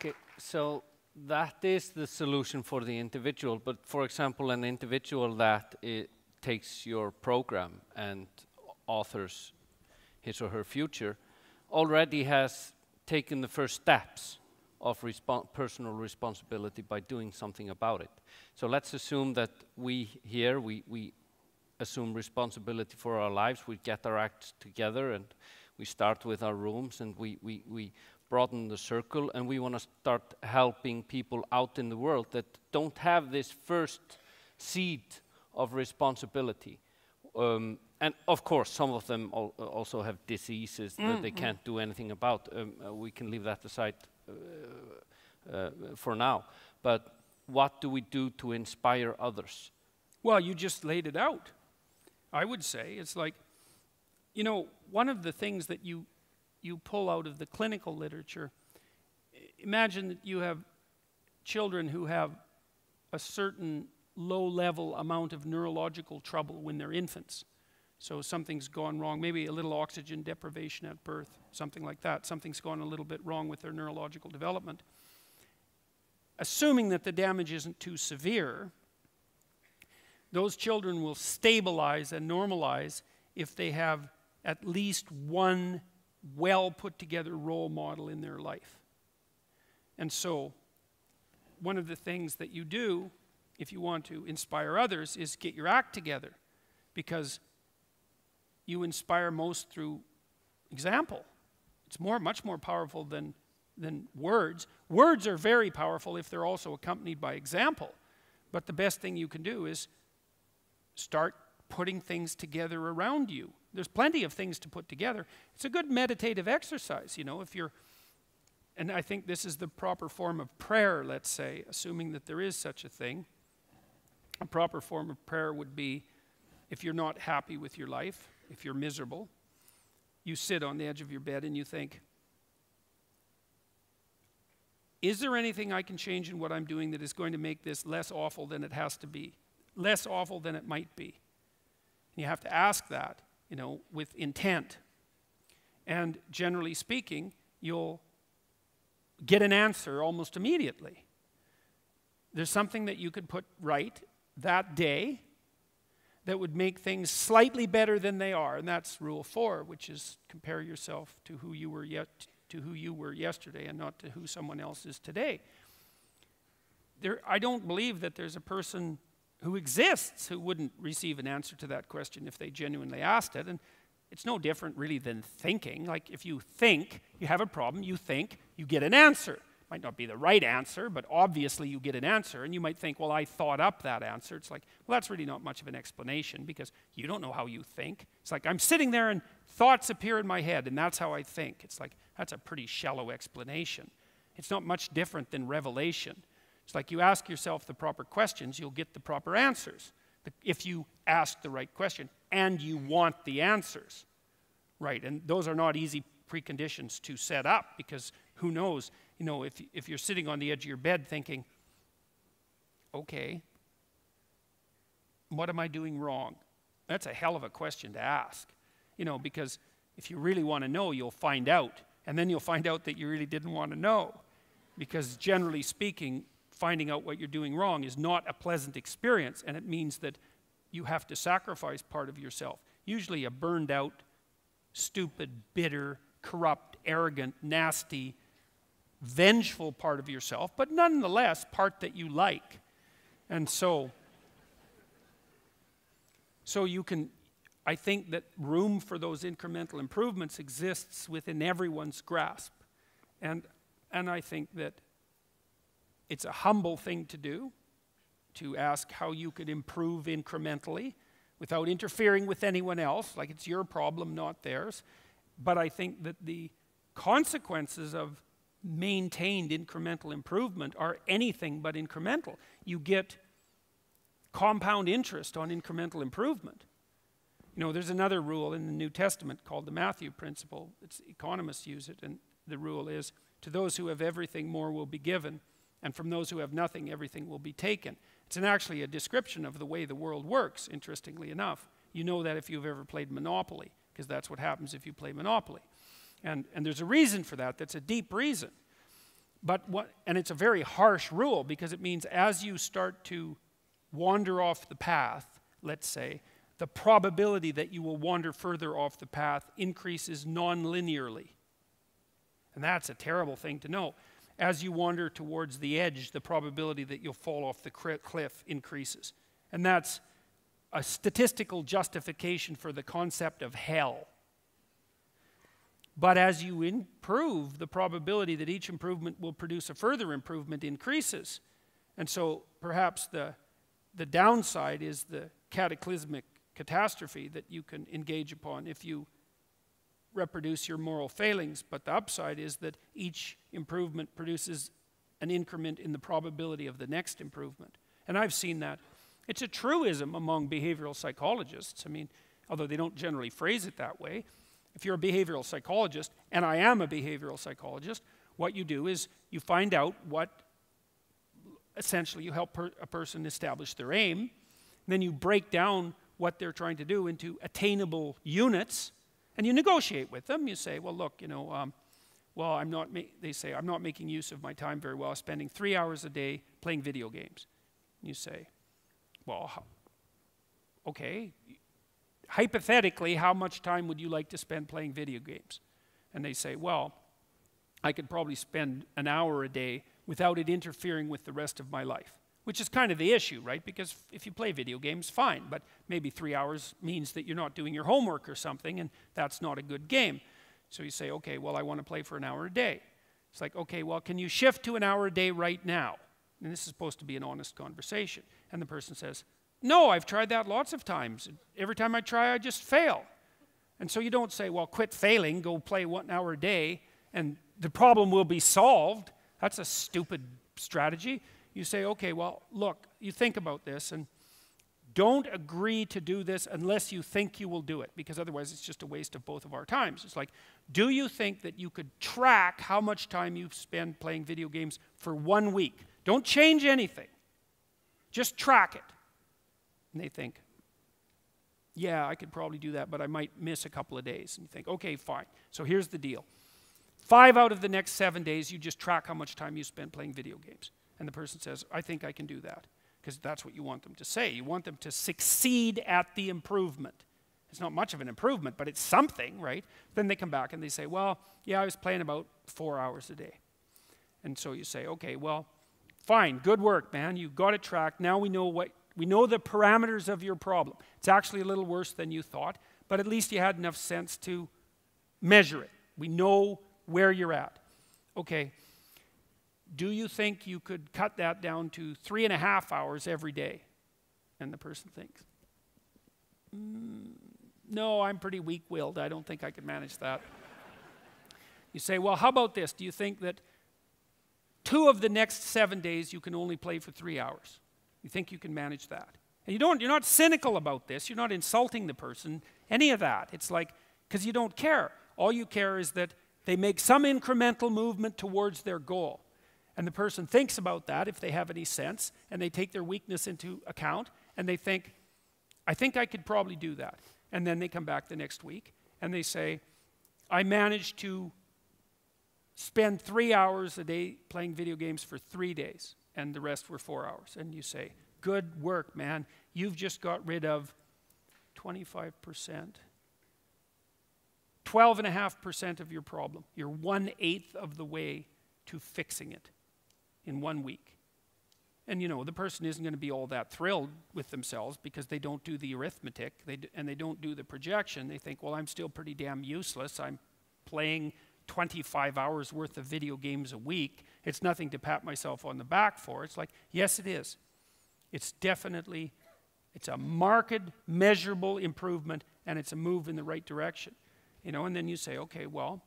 Okay, so that is the solution for the individual, but for example, an individual that it takes your program and authors his or her future already has taken the first steps of respon- personal responsibility by doing something about it. So let's assume that we here, we, we assume responsibility for our lives, we get our acts together and we start with our rooms and we, we, we broaden the circle, and we want to start helping people out in the world that don't have this first seed of responsibility. Um, and of course, some of them al also have diseases mm, that they mm. can't do anything about. Um, uh, we can leave that aside uh, uh, for now. But what do we do to inspire others? Well, you just laid it out, I would say. It's like, you know, one of the things that you you pull out of the clinical literature, imagine that you have children who have a certain low-level amount of neurological trouble when they're infants. So something's gone wrong, maybe a little oxygen deprivation at birth, something like that. Something's gone a little bit wrong with their neurological development. Assuming that the damage isn't too severe, those children will stabilize and normalize if they have at least one well-put-together role model in their life. And so, one of the things that you do if you want to inspire others is get your act together, because you inspire most through example. It's more, much more powerful than, than words. Words are very powerful if they're also accompanied by example, but the best thing you can do is start putting things together around you. There's plenty of things to put together. It's a good meditative exercise, you know, if you're, and I think this is the proper form of prayer, let's say, assuming that there is such a thing. A proper form of prayer would be, if you're not happy with your life, if you're miserable, you sit on the edge of your bed and you think, is there anything I can change in what I'm doing that is going to make this less awful than it has to be? Less awful than it might be? And you have to ask that, you know, with intent. And generally speaking, you'll get an answer almost immediately. There's something that you could put right that day that would make things slightly better than they are, and that's rule four, which is compare yourself to who you were yet to who you were yesterday and not to who someone else is today. There, I don't believe that there's a person who exists who wouldn't receive an answer to that question if they genuinely asked it, and it's no different really than thinking. Like if you think, you have a problem, you think, you get an answer. It might not be the right answer, but obviously you get an answer, and you might think, well, I thought up that answer. It's like, well, that's really not much of an explanation because you don't know how you think. It's like, I'm sitting there and thoughts appear in my head, and that's how I think. It's like, that's a pretty shallow explanation. It's not much different than revelation. It's like you ask yourself the proper questions, you'll get the proper answers. If you ask the right question and you want the answers, right? And those are not easy preconditions to set up because who knows, you know, if, if you're sitting on the edge of your bed thinking, okay, what am I doing wrong? That's a hell of a question to ask, you know, because if you really want to know, you'll find out. And then you'll find out that you really didn't want to know because generally speaking, finding out what you're doing wrong is not a pleasant experience, and it means that you have to sacrifice part of yourself. Usually a burned out, stupid, bitter, corrupt, arrogant, nasty, vengeful part of yourself, but nonetheless part that you like. And so So you can, I think that room for those incremental improvements exists within everyone's grasp. And, and I think that it's a humble thing to do, to ask how you could improve incrementally without interfering with anyone else, like it's your problem, not theirs. But I think that the consequences of maintained incremental improvement are anything but incremental. You get compound interest on incremental improvement. You know, there's another rule in the New Testament called the Matthew principle. It's, economists use it, and the rule is, to those who have everything, more will be given, and from those who have nothing, everything will be taken. It's an actually a description of the way the world works, interestingly enough. You know that if you've ever played Monopoly, because that's what happens if you play Monopoly. And, and there's a reason for that, that's a deep reason. But what, and it's a very harsh rule, because it means as you start to wander off the path, let's say, the probability that you will wander further off the path increases non-linearly. And that's a terrible thing to know. As you wander towards the edge, the probability that you'll fall off the cliff increases. And that's a statistical justification for the concept of hell. But as you improve, the probability that each improvement will produce a further improvement increases. And so perhaps the, the downside is the cataclysmic catastrophe that you can engage upon if you reproduce your moral failings, but the upside is that each improvement produces an increment in the probability of the next improvement. And I've seen that. It's a truism among behavioral psychologists. I mean, although they don't generally phrase it that way. If you're a behavioral psychologist, and I am a behavioral psychologist, what you do is you find out what, essentially, you help per- a person establish their aim, and then you break down what they're trying to do into attainable units. And you negotiate with them. You say, well, look, you know, um, well, I'm not, ma they say, I'm not making use of my time very well, spending three hours a day playing video games. And you say, well, okay, hypothetically, how much time would you like to spend playing video games? And they say, well, I could probably spend an hour a day without it interfering with the rest of my life, which is kind of the issue, right? Because if you play video games, fine, but maybe three hours means that you're not doing your homework or something, and that's not a good game. So you say, okay, well, I want to play for an hour a day. It's like, okay, well, can you shift to an hour a day right now? And this is supposed to be an honest conversation. And the person says, no, I've tried that lots of times. Every time I try, I just fail. And so you don't say, well, quit failing, go play one hour a day, and the problem will be solved. That's a stupid strategy. You say, okay, well, look, you think about this, and don't agree to do this unless you think you will do it, because otherwise it's just a waste of both of our times. It's like, do you think that you could track how much time you spend playing video games for one week? Don't change anything. Just track it. And they think, yeah, I could probably do that, but I might miss a couple of days. And you think, okay, fine. So here's the deal. Five out of the next seven days, you just track how much time you spend playing video games. And the person says, I think I can do that, because that's what you want them to say. You want them to succeed at the improvement. It's not much of an improvement, but it's something, right? Then they come back and they say, well, yeah, I was playing about four hours a day. And so you say, okay, well, fine, good work, man. You got it tracked. Now we know, what, we know the parameters of your problem. It's actually a little worse than you thought, but at least you had enough sense to measure it. We know where you're at. Okay. Do you think you could cut that down to three and a half hours every day? And the person thinks, mm, no, I'm pretty weak-willed. I don't think I could manage that. You say, well, how about this? Do you think that two of the next seven days you can only play for three hours? You think you can manage that? And you don't, you're not cynical about this. You're not insulting the person, any of that. It's like, because you don't care. All you care is that they make some incremental movement towards their goal. And the person thinks about that, if they have any sense, and they take their weakness into account, and they think, I think I could probably do that. And then they come back the next week, and they say, I managed to spend three hours a day playing video games for three days, and the rest were four hours. And you say, good work, man. You've just got rid of twenty-five percent, twelve point five percent of your problem. You're one-eighth of the way to fixing it in one week. And, you know, the person isn't going to be all that thrilled with themselves because they don't do the arithmetic they d and they don't do the projection. They think, well, I'm still pretty damn useless. I'm playing twenty-five hours worth of video games a week. It's nothing to pat myself on the back for. It's like, yes, it is. It's definitely, it's a marked, measurable improvement, and it's a move in the right direction. You know, and then you say, okay, well,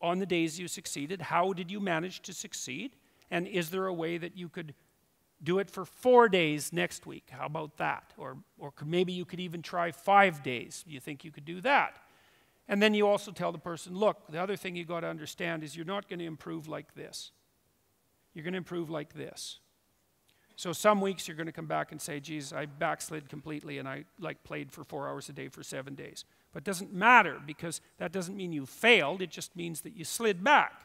on the days you succeeded, how did you manage to succeed? And is there a way that you could do it for four days next week? How about that? Or, or maybe you could even try five days. You think you could do that? And then you also tell the person, look, the other thing you got to understand is you're not going to improve like this. You're going to improve like this. So some weeks you're going to come back and say, geez, I backslid completely and I like played for four hours a day for seven days. But it doesn't matter, because that doesn't mean you failed. It just means that you slid back.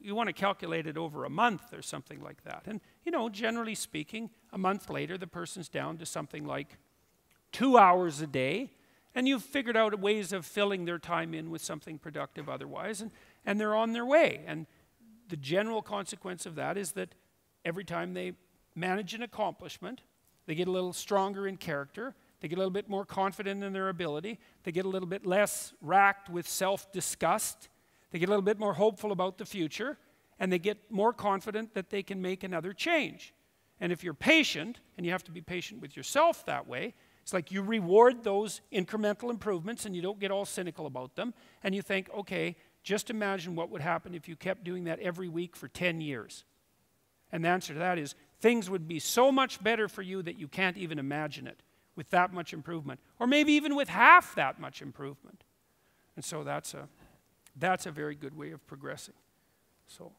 You want to calculate it over a month or something like that. And, you know, generally speaking, a month later, the person's down to something like two hours a day, and you've figured out ways of filling their time in with something productive otherwise, and, and they're on their way. And the general consequence of that is that every time they manage an accomplishment, they get a little stronger in character, they get a little bit more confident in their ability, they get a little bit less racked with self-disgust, they get a little bit more hopeful about the future, and they get more confident that they can make another change. And if you're patient, and you have to be patient with yourself that way, it's like you reward those incremental improvements and you don't get all cynical about them, and you think, okay, just imagine what would happen if you kept doing that every week for ten years. And the answer to that is, things would be so much better for you that you can't even imagine it with that much improvement, or maybe even with half that much improvement. And so that's a... That's a very good way of progressing. So,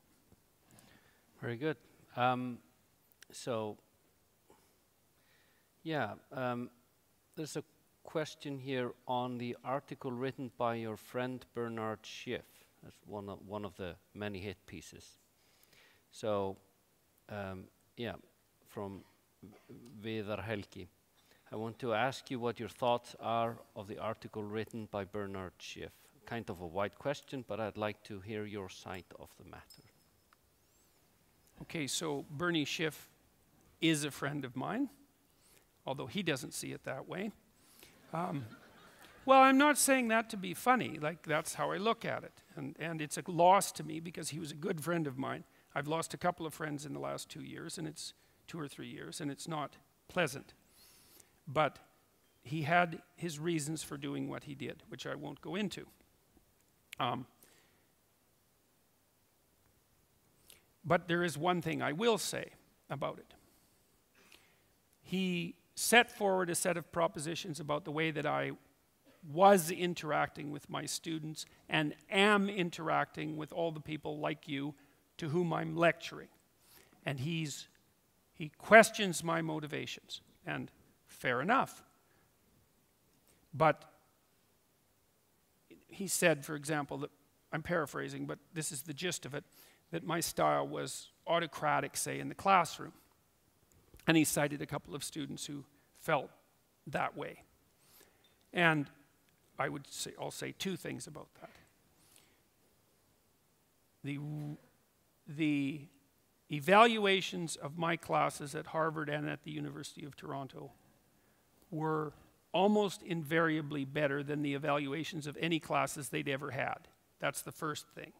very good. Um, so, yeah, um, there's a question here on the article written by your friend Bernard Schiff. That's one of, one of the many hit pieces. So, um, yeah, from Vedar Helgi. I want to ask you what your thoughts are of the article written by Bernard Schiff. Kind of a wide question, but I'd like to hear your side of the matter. Okay, so Bernie Schiff is a friend of mine, although he doesn't see it that way. Um, well, I'm not saying that to be funny. Like, that's how I look at it. And, and it's a loss to me because he was a good friend of mine. I've lost a couple of friends in the last two years, and it's two or three years, and it's not pleasant. But he had his reasons for doing what he did, which I won't go into. Um, but there is one thing I will say about it. He set forward a set of propositions about the way that I was interacting with my students and am interacting with all the people like you to whom I'm lecturing. And he's, he questions my motivations, and fair enough. But he said, for example, that, I'm paraphrasing, but this is the gist of it, that my style was autocratic, say, in the classroom. And he cited a couple of students who felt that way. And I would say, I'll say two things about that. The, the evaluations of my classes at Harvard and at the University of Toronto were almost invariably better than the evaluations of any classes they'd ever had. That's the first thing.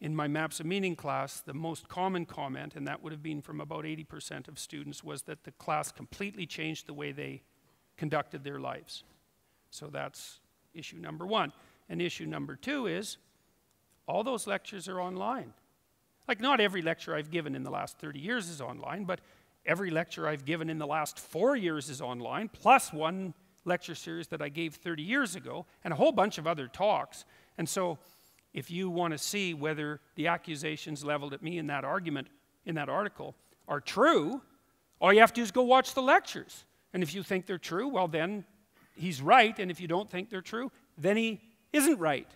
In my Maps of Meaning class, the most common comment, and that would have been from about eighty percent of students, was that the class completely changed the way they conducted their lives. So that's issue number one. And issue number two is, all those lectures are online. Like, not every lecture I've given in the last thirty years is online, but every lecture I've given in the last four years is online, plus one lecture series that I gave thirty years ago, and a whole bunch of other talks. And so if you want to see whether the accusations leveled at me in that argument, in that article, are true, all you have to do is go watch the lectures. And if you think they're true, well, then he's right. And if you don't think they're true, then he isn't right.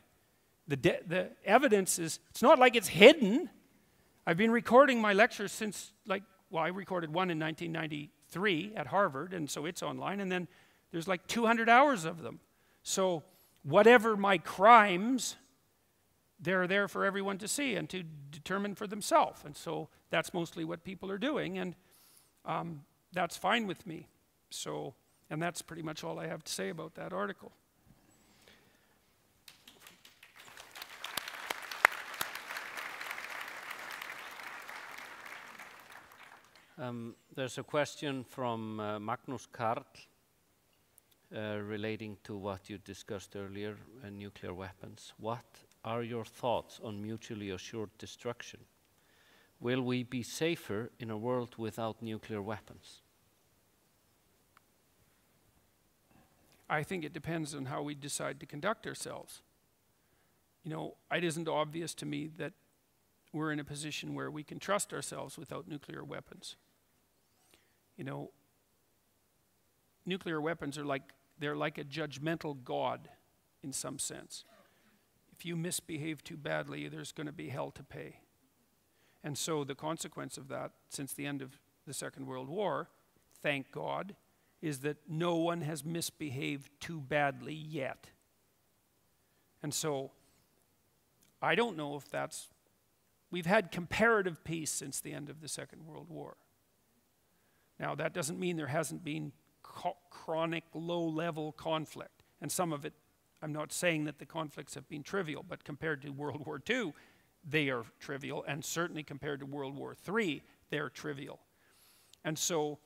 The, de the evidence is, it's not like it's hidden. I've been recording my lectures since, like, well, I recorded one in nineteen ninety-three at Harvard, and so it's online, and then there's like two hundred hours of them. So whatever my crimes, they're there for everyone to see and to determine for themselves. And so that's mostly what people are doing, and um, that's fine with me. So, and that's pretty much all I have to say about that article. Um, there's a question from uh, Magnus Karl uh, relating to what you discussed earlier, uh, nuclear weapons. What are your thoughts on mutually assured destruction? Will we be safer in a world without nuclear weapons? I think it depends on how we decide to conduct ourselves. You know, it isn't obvious to me that we're in a position where we can trust ourselves without nuclear weapons. You know, nuclear weapons are like, they're like a judgmental god in some sense. If you misbehave too badly, there's going to be hell to pay. And so the consequence of that, since the end of the Second World War, thank God, is that no one has misbehaved too badly yet. And so I don't know if that's... We've had comparative peace since the end of the Second World War. Now, that doesn't mean there hasn't been chronic low-level conflict. And some of it, I'm not saying that the conflicts have been trivial, but compared to World War Two, they are trivial, and certainly compared to World War Three, they're trivial. And so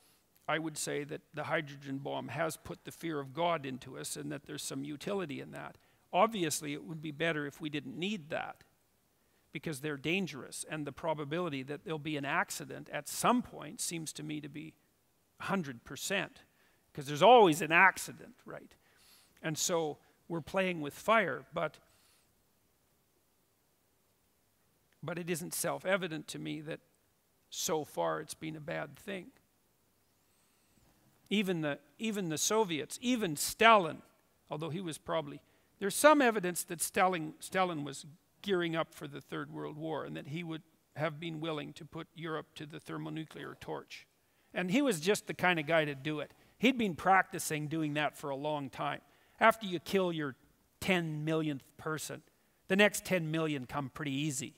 I would say that the hydrogen bomb has put the fear of God into us and that there's some utility in that. Obviously, it would be better if we didn't need that, because they're dangerous, and the probability that there'll be an accident at some point seems to me to be one hundred percent, because there's always an accident, right? And so we're playing with fire, but, but it isn't self-evident to me that so far it's been a bad thing. Even the, even the Soviets, even Stalin, although he was probably... There's some evidence that Stalin, Stalin was... gearing up for the Third World War, and that he would have been willing to put Europe to the thermonuclear torch. And he was just the kind of guy to do it. He'd been practicing doing that for a long time. After you kill your ten millionth person, the next ten million come pretty easy.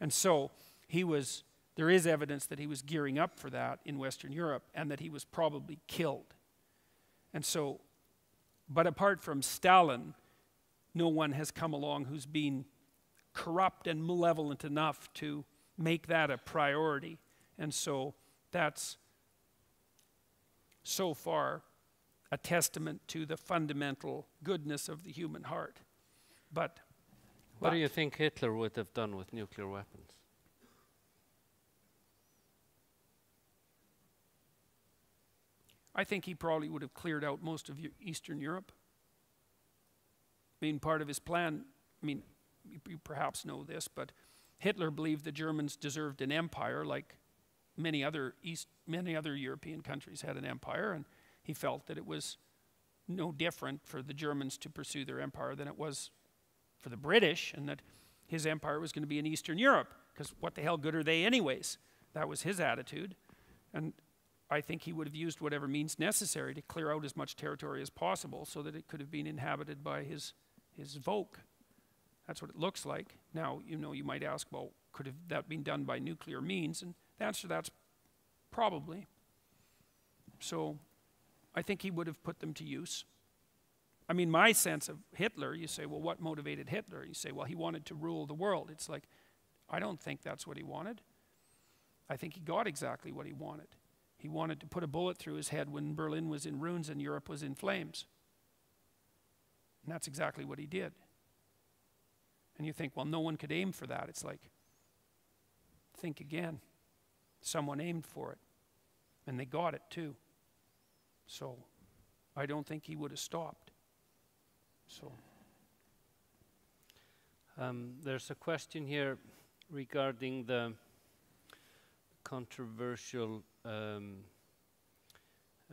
And so he was, there is evidence that he was gearing up for that in Western Europe, and that he was probably killed. And so, but apart from Stalin, no one has come along who's been corrupt and malevolent enough to make that a priority. And so that's, so far, a testament to the fundamental goodness of the human heart. But what do you think Hitler would have done with nuclear weapons? I think he probably would have cleared out most of Eastern Europe. I mean, part of his plan, I mean, you perhaps know this, but Hitler believed the Germans deserved an empire, like many other East, many other European countries had an empire, and he felt that it was no different for the Germans to pursue their empire than it was for the British, and that his empire was going to be in Eastern Europe, because what the hell good are they anyways? That was his attitude, and I think he would have used whatever means necessary to clear out as much territory as possible so that it could have been inhabited by his, his Volk. That's what it looks like. Now, you know, you might ask, well, could have that been done by nuclear means? And the answer to that's probably. So I think he would have put them to use. I mean, my sense of Hitler, you say, well, what motivated Hitler? You say, well, he wanted to rule the world. It's like, I don't think that's what he wanted. I think he got exactly what he wanted. He wanted to put a bullet through his head when Berlin was in ruins and Europe was in flames. And that's exactly what he did. And you think, well, no one could aim for that. It's like, think again. Someone aimed for it. And they got it, too. So I don't think he would have stopped. So um, there's a question here regarding the controversial um,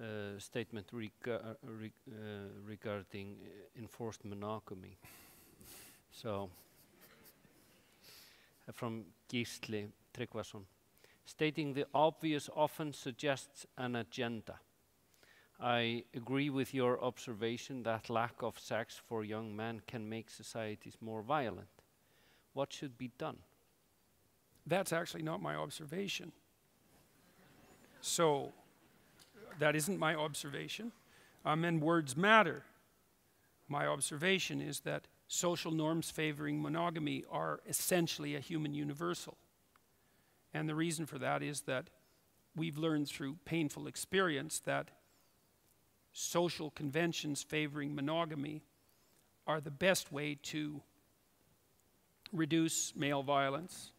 uh, statement rega re uh, regarding enforced monogamy. So... From Gisli Tryggvason. Stating the obvious often suggests an agenda. I agree with your observation that lack of sex for young men can make societies more violent. What should be done? That's actually not my observation. So that isn't my observation. Um, and words matter. My observation is that social norms favoring monogamy are essentially a human universal. And the reason for that is that we've learned through painful experience that social conventions favoring monogamy are the best way to reduce male violence,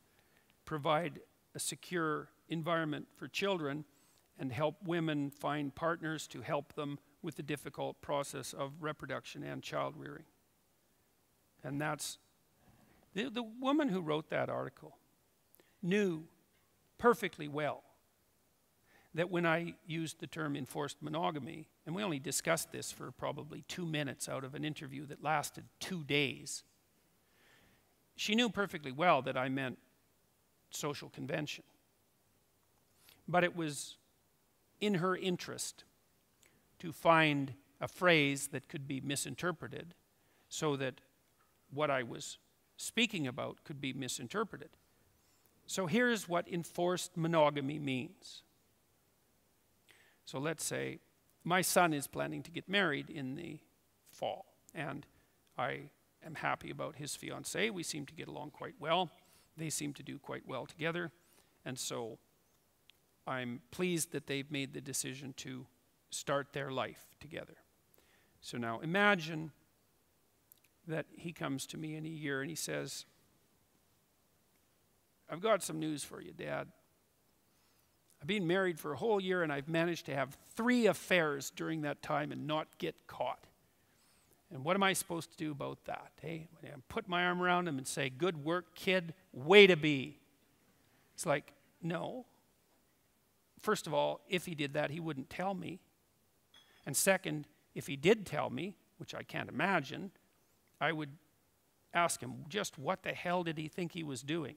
provide a secure environment for children, and help women find partners to help them with the difficult process of reproduction and child rearing. And that's, the, the woman who wrote that article knew perfectly well that when I used the term enforced monogamy, and we only discussed this for probably two minutes out of an interview that lasted two days, she knew perfectly well that I meant social convention. But it was in her interest to find a phrase that could be misinterpreted so that what I was speaking about could be misinterpreted. So here's what enforced monogamy means. So let's say my son is planning to get married in the fall, and I am happy about his fiancée. We seem to get along quite well. They seem to do quite well together, and so I'm pleased that they've made the decision to start their life together. So now imagine that he comes to me in a year and he says, "I've got some news for you, Dad. I've been married for a whole year and I've managed to have three affairs during that time and not get caught. And what am I supposed to do about that?" Hey, eh? Put my arm around him and say, "Good work, kid, way to be." It's like, no. First of all, if he did that, he wouldn't tell me. And second, if he did tell me, which I can't imagine, I would ask him, just what the hell did he think he was doing?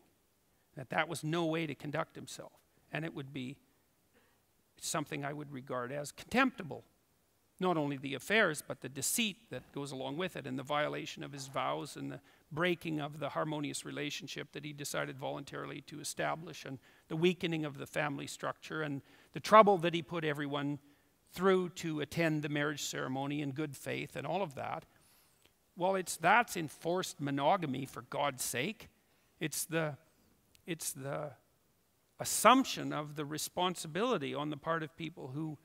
That that was no way to conduct himself. And it would be something I would regard as contemptible. Not only the affairs, but the deceit that goes along with it, and the violation of his vows, and the breaking of the harmonious relationship that he decided voluntarily to establish, and the weakening of the family structure, and the trouble that he put everyone through to attend the marriage ceremony in good faith, and all of that. Well, it's, that's enforced monogamy, for God's sake. It's the, it's the assumption of the responsibility on the part of people who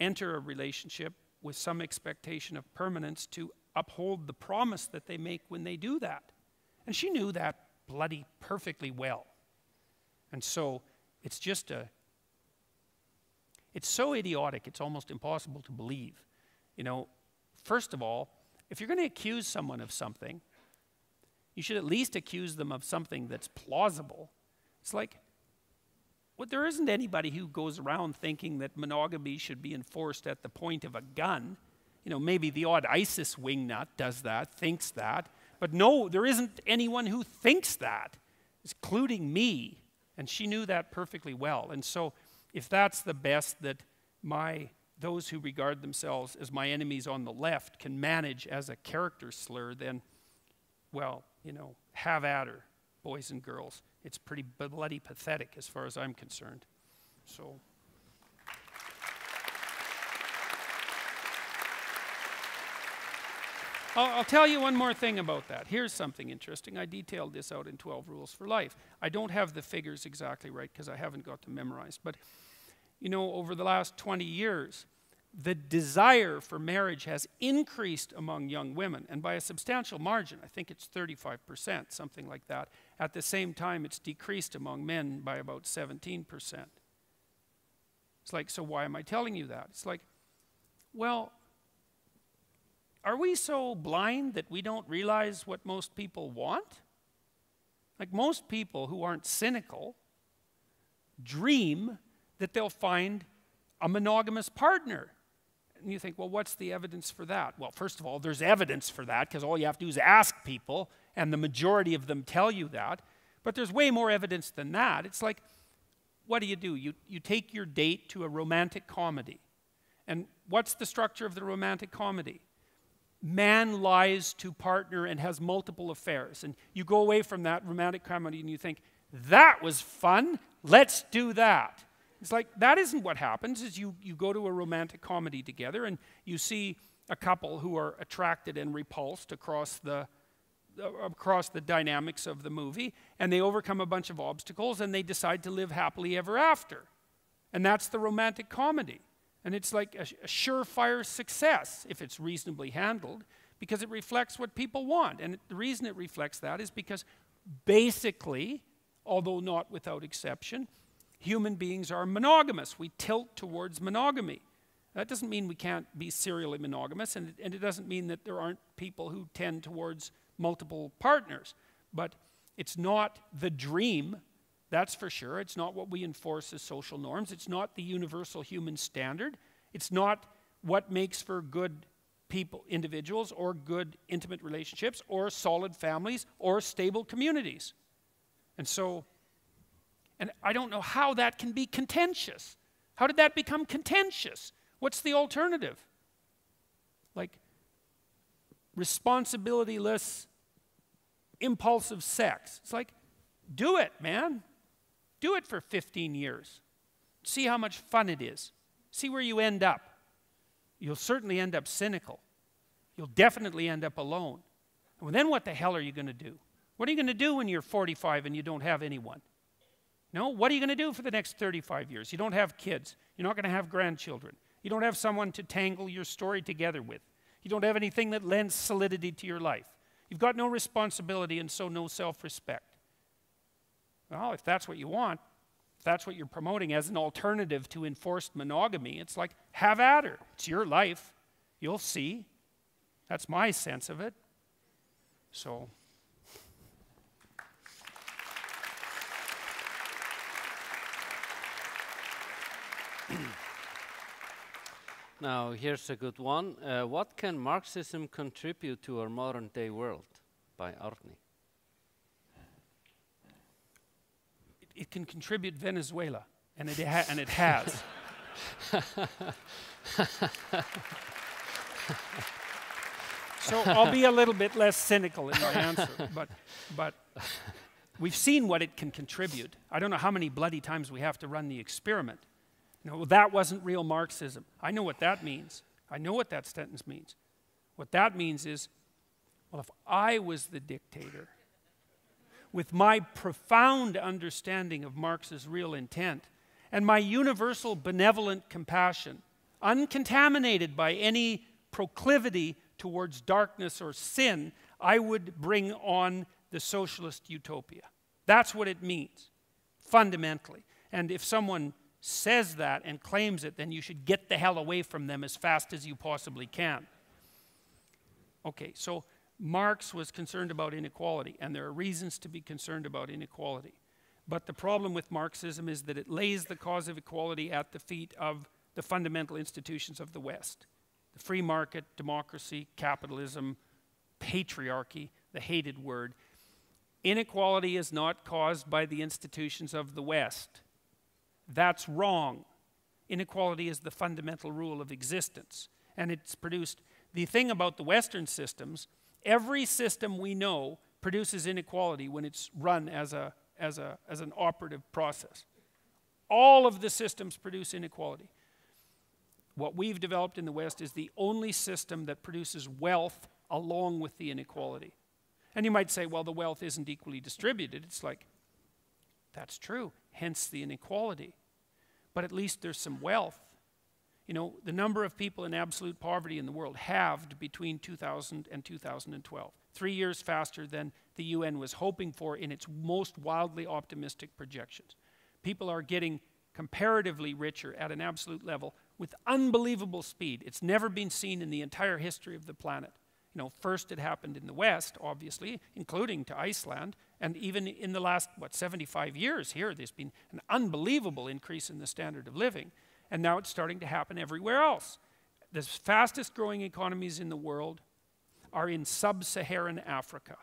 enter a relationship with some expectation of permanence to uphold the promise that they make when they do that. And she knew that bloody perfectly well. And so it's just a, it's so idiotic, it's almost impossible to believe. You know, first of all, if you're going to accuse someone of something, you should at least accuse them of something that's plausible. It's like, well, there isn't anybody who goes around thinking that monogamy should be enforced at the point of a gun. You know, maybe the odd ISIS wingnut does that, thinks that. But no, there isn't anyone who thinks that, including me. And she knew that perfectly well. And so if that's the best that my, those who regard themselves as my enemies on the left can manage as a character slur, then, well, you know, have at her, boys and girls. It's pretty bloody pathetic as far as I'm concerned. So, I'll, I'll tell you one more thing about that. Here's something interesting. I detailed this out in twelve rules for life. I don't have the figures exactly right because I haven't got them memorized. But, you know, over the last twenty years, the desire for marriage has increased among young women, and by a substantial margin. I think it's thirty-five percent, something like that. At the same time, it's decreased among men by about seventeen percent. It's like, so why am I telling you that? It's like, well, are we so blind that we don't realize what most people want? Like, most people who aren't cynical dream that they'll find a monogamous partner. And you think, well, what's the evidence for that? Well, first of all, there's evidence for that, because all you have to do is ask people, and the majority of them tell you that. But there's way more evidence than that. It's like, what do you do? You, you take your date to a romantic comedy. And what's the structure of the romantic comedy? Man lies to partner and has multiple affairs. And you go away from that romantic comedy and you think, That was fun. Let's do that. It's like, that isn't what happens, is you, you go to a romantic comedy together and you see a couple who are attracted and repulsed across the, uh, across the dynamics of the movie, and they overcome a bunch of obstacles and they decide to live happily ever after. And that's the romantic comedy. And it's like a, a surefire success if it's reasonably handled, because it reflects what people want. And it, the reason it reflects that is because basically, although not without exception, human beings are monogamous. We tilt towards monogamy. That doesn't mean we can't be serially monogamous, and it, and it doesn't mean that there aren't people who tend towards multiple partners. But it's not the dream, that's for sure. It's not what we enforce as social norms. It's not the universal human standard. It's not what makes for good people, individuals, or good intimate relationships, or solid families, or stable communities. And so, and I don't know how that can be contentious. How did that become contentious? What's the alternative? Like, responsibility-less, impulsive sex. It's like, do it, man. Do it for fifteen years. See how much fun it is. See where you end up. You'll certainly end up cynical. You'll definitely end up alone. And then what the hell are you going to do? What are you going to do when you're forty-five and you don't have anyone? No, what are you going to do for the next thirty-five years? You don't have kids. You're not going to have grandchildren. You don't have someone to tangle your story together with. You don't have anything that lends solidity to your life. You've got no responsibility and so no self-respect. Well, if that's what you want, if that's what you're promoting as an alternative to enforced monogamy, it's like, have at her. It's your life. You'll see. That's my sense of it. So... Now, here's a good one. Uh, what can Marxism contribute to our modern-day world? By Arni. It, it can contribute Venezuela, and it, ha and it has. So I'll be a little bit less cynical in my answer, but, but we've seen what it can contribute. I don't know how many bloody times we have to run the experiment. No, that wasn't real Marxism. I know what that means. I know what that sentence means. What that means is, well, if I was the dictator, with my profound understanding of Marx's real intent and my universal benevolent compassion, uncontaminated by any proclivity towards darkness or sin, I would bring on the socialist utopia. That's what it means, fundamentally. And if someone says that and claims it, then you should get the hell away from them as fast as you possibly can. Okay, so Marx was concerned about inequality, and there are reasons to be concerned about inequality. But the problem with Marxism is that it lays the cause of equality at the feet of the fundamental institutions of the West. The free market, democracy, capitalism, patriarchy, the hated word. Inequality is not caused by the institutions of the West. That's wrong. Inequality is the fundamental rule of existence. And it's produced... The thing about the Western systems, every system we know produces inequality when it's run as, a, as, a, as an operative process. All of the systems produce inequality. What we've developed in the West is the only system that produces wealth along with the inequality. And you might say, well, the wealth isn't equally distributed. It's like, that's true. Hence the inequality. But at least there's some wealth. You know, the number of people in absolute poverty in the world halved between two thousand and two thousand twelve, three years faster than the U N was hoping for in its most wildly optimistic projections. People are getting comparatively richer at an absolute level with unbelievable speed. It's never been seen in the entire history of the planet. You know, first it happened in the West, obviously, including to Iceland, and even in the last, what, seventy-five years here, there's been an unbelievable increase in the standard of living, and now it's starting to happen everywhere else. The fastest growing economies in the world are in sub-Saharan Africa.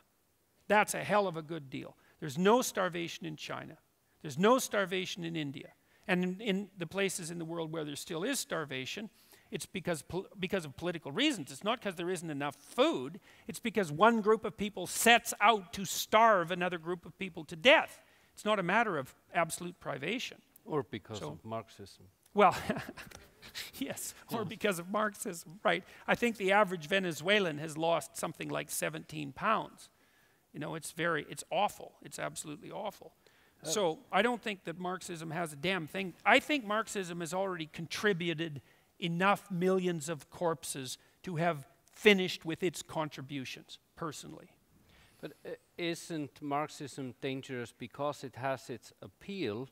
That's a hell of a good deal. There's no starvation in China. There's no starvation in India. And in, in the places in the world where there still is starvation, it's because, because of political reasons. It's not because there isn't enough food. It's because one group of people sets out to starve another group of people to death. It's not a matter of absolute privation. Or because so, of Marxism. Well, yes, or because of Marxism, right. I think the average Venezuelan has lost something like seventeen pounds. You know, it's very, it's awful. It's absolutely awful. Uh, so I don't think that Marxism has a damn thing. I think Marxism has already contributed enough millions of corpses to have finished with its contributions, personally. But uh, isn't Marxism dangerous because it has its appeal,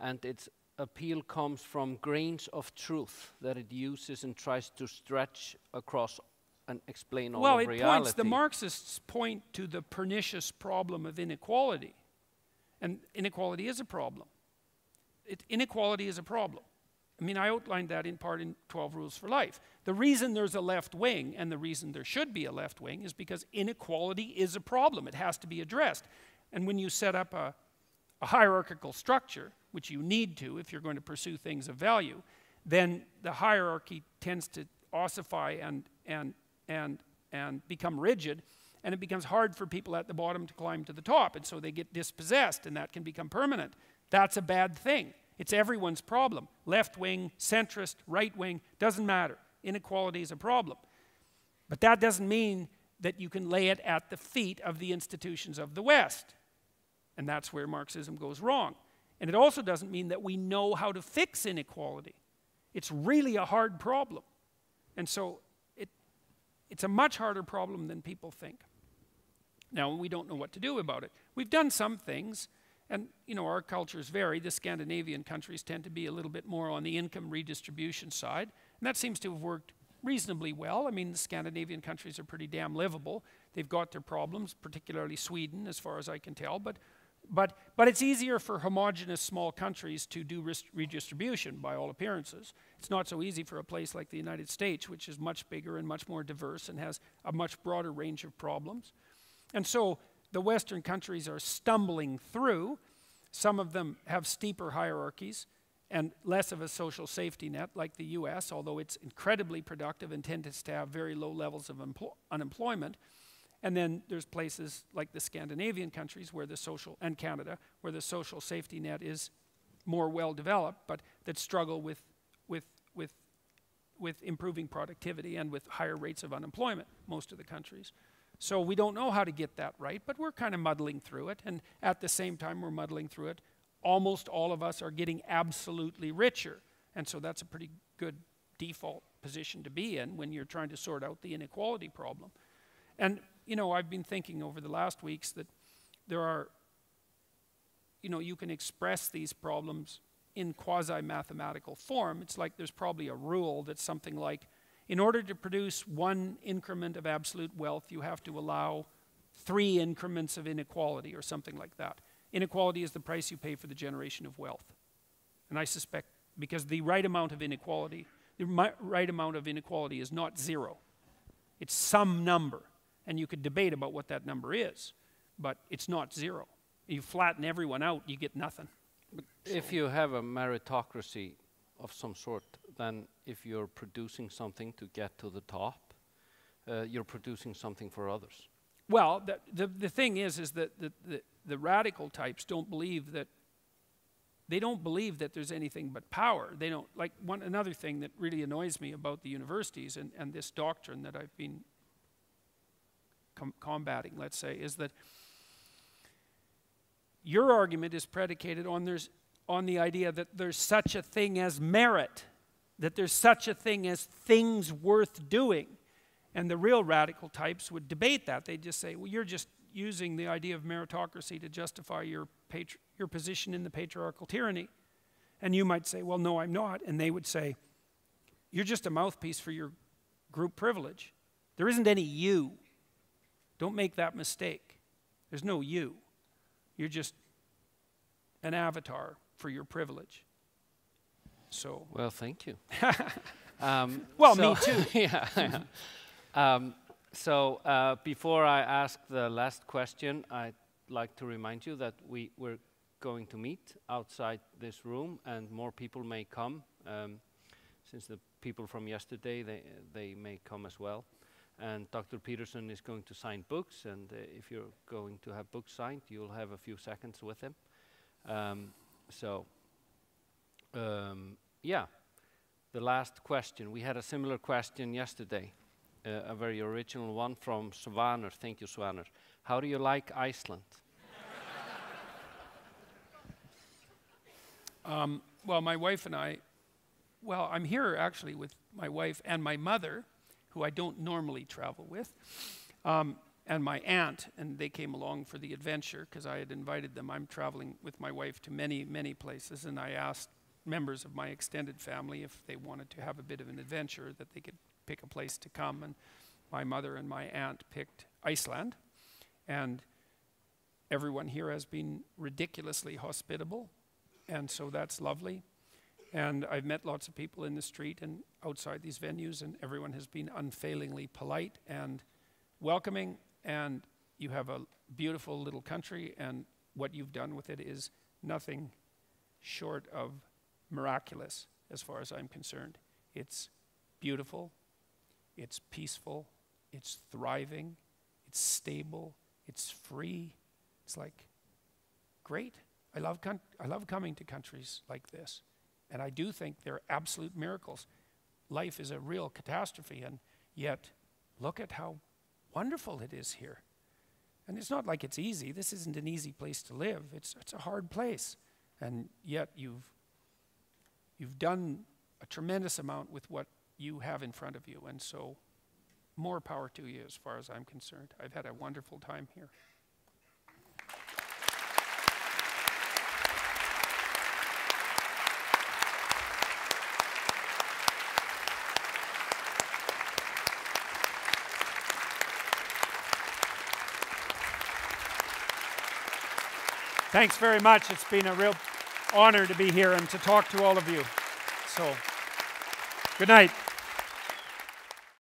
and its appeal comes from grains of truth that it uses and tries to stretch across and explain all well, of reality? Well, it points, the Marxists point to the pernicious problem of inequality. And inequality is a problem. It, inequality is a problem. I mean, I outlined that in part in twelve rules for life. The reason there's a left wing, and the reason there should be a left wing, is because inequality is a problem. It has to be addressed. And when you set up a, a hierarchical structure, which you need to if you're going to pursue things of value, then the hierarchy tends to ossify and, and, and, and become rigid, and it becomes hard for people at the bottom to climb to the top, and so they get dispossessed, and that can become permanent. That's a bad thing. It's everyone's problem. Left wing, centrist, right wing, doesn't matter. Inequality is a problem. But that doesn't mean that you can lay it at the feet of the institutions of the West. And that's where Marxism goes wrong. And it also doesn't mean that we know how to fix inequality. It's really a hard problem. And so it, it's a much harder problem than people think. Now, we don't know what to do about it. We've done some things. And, you know, our cultures vary. The Scandinavian countries tend to be a little bit more on the income redistribution side. And that seems to have worked reasonably well. I mean, the Scandinavian countries are pretty damn livable. They've got their problems, particularly Sweden, as far as I can tell. But, but, but it's easier for homogeneous small countries to do redistribution, by all appearances. It's not so easy for a place like the United States, which is much bigger and much more diverse and has a much broader range of problems. And so the Western countries are stumbling through. Some of them have steeper hierarchies and less of a social safety net, like the U S, although it's incredibly productive and tends to have very low levels of unemployment. And then there's places like the Scandinavian countries where the social, and Canada, where the social safety net is more well developed, but that struggle with, with, with, with improving productivity and with higher rates of unemployment, most of the countries. So we don't know how to get that right, but we're kind of muddling through it. And at the same time we're muddling through it, almost all of us are getting absolutely richer. And so that's a pretty good default position to be in when you're trying to sort out the inequality problem. And, you know, I've been thinking over the last weeks that there are, you know, you can express these problems in quasi-mathematical form. It's like there's probably a rule that's something like, in order to produce one increment of absolute wealth, you have to allow three increments of inequality or something like that. Inequality is the price you pay for the generation of wealth. And I suspect because the right amount of inequality, the right amount of inequality is not zero. It's some number. And you could debate about what that number is, but it's not zero. You flatten everyone out, you get nothing. But so if you have a meritocracy of some sort, then if you're producing something to get to the top, uh, you're producing something for others. Well, the, the, the thing is, is that the, the, the radical types don't believe that, they don't believe that there's anything but power. They don't, like one, another thing that really annoys me about the universities and, and this doctrine that I've been com combating, let's say, is that your argument is predicated on there's on the idea that there's such a thing as merit, that there's such a thing as things worth doing. And the real radical types would debate that. They'd just say, well, you're just using the idea of meritocracy to justify your, patri your position in the patriarchal tyranny. And you might say, well, no, I'm not. And they would say, you're just a mouthpiece for your group privilege. There isn't any you. Don't make that mistake. There's no you. You're just an avatar for your privilege. So well, thank you. um, well, so me too. yeah. yeah. Um, so uh, before I ask the last question, I'd like to remind you that we we're going to meet outside this room, and more people may come. Um, since the people from yesterday, they they may come as well. And Doctor Peterson is going to sign books, and uh, if you're going to have books signed, you'll have a few seconds with him. Um, so, um, yeah, the last question. We had a similar question yesterday, uh, a very original one from Svanur. Thank you, Svanur. How do you like Iceland? um, well, my wife and I, well, I'm here actually with my wife and my mother, who I don't normally travel with, um, and my aunt, and they came along for the adventure because I had invited them. I'm traveling with my wife to many, many places, and I asked members of my extended family if they wanted to have a bit of an adventure, that they could pick a place to come, and my mother and my aunt picked Iceland, and everyone here has been ridiculously hospitable, and so that's lovely. And I've met lots of people in the street and outside these venues, and everyone has been unfailingly polite and welcoming, and you have a beautiful little country, and what you've done with it is nothing short of miraculous as far as I'm concerned. It's beautiful, it's peaceful, it's thriving, it's stable, it's free. It's like, great. I love, I love coming to countries like this. And I do think they're absolute miracles. Life is a real catastrophe, and yet look at how wonderful it is here. And it's not like it's easy. This isn't an easy place to live. It's, it's a hard place. And yet you've, you've done a tremendous amount with what you have in front of you. And so more power to you as far as I'm concerned. I've had a wonderful time here. Thanks very much. It's been a real honor to be here and to talk to all of you. So, good night.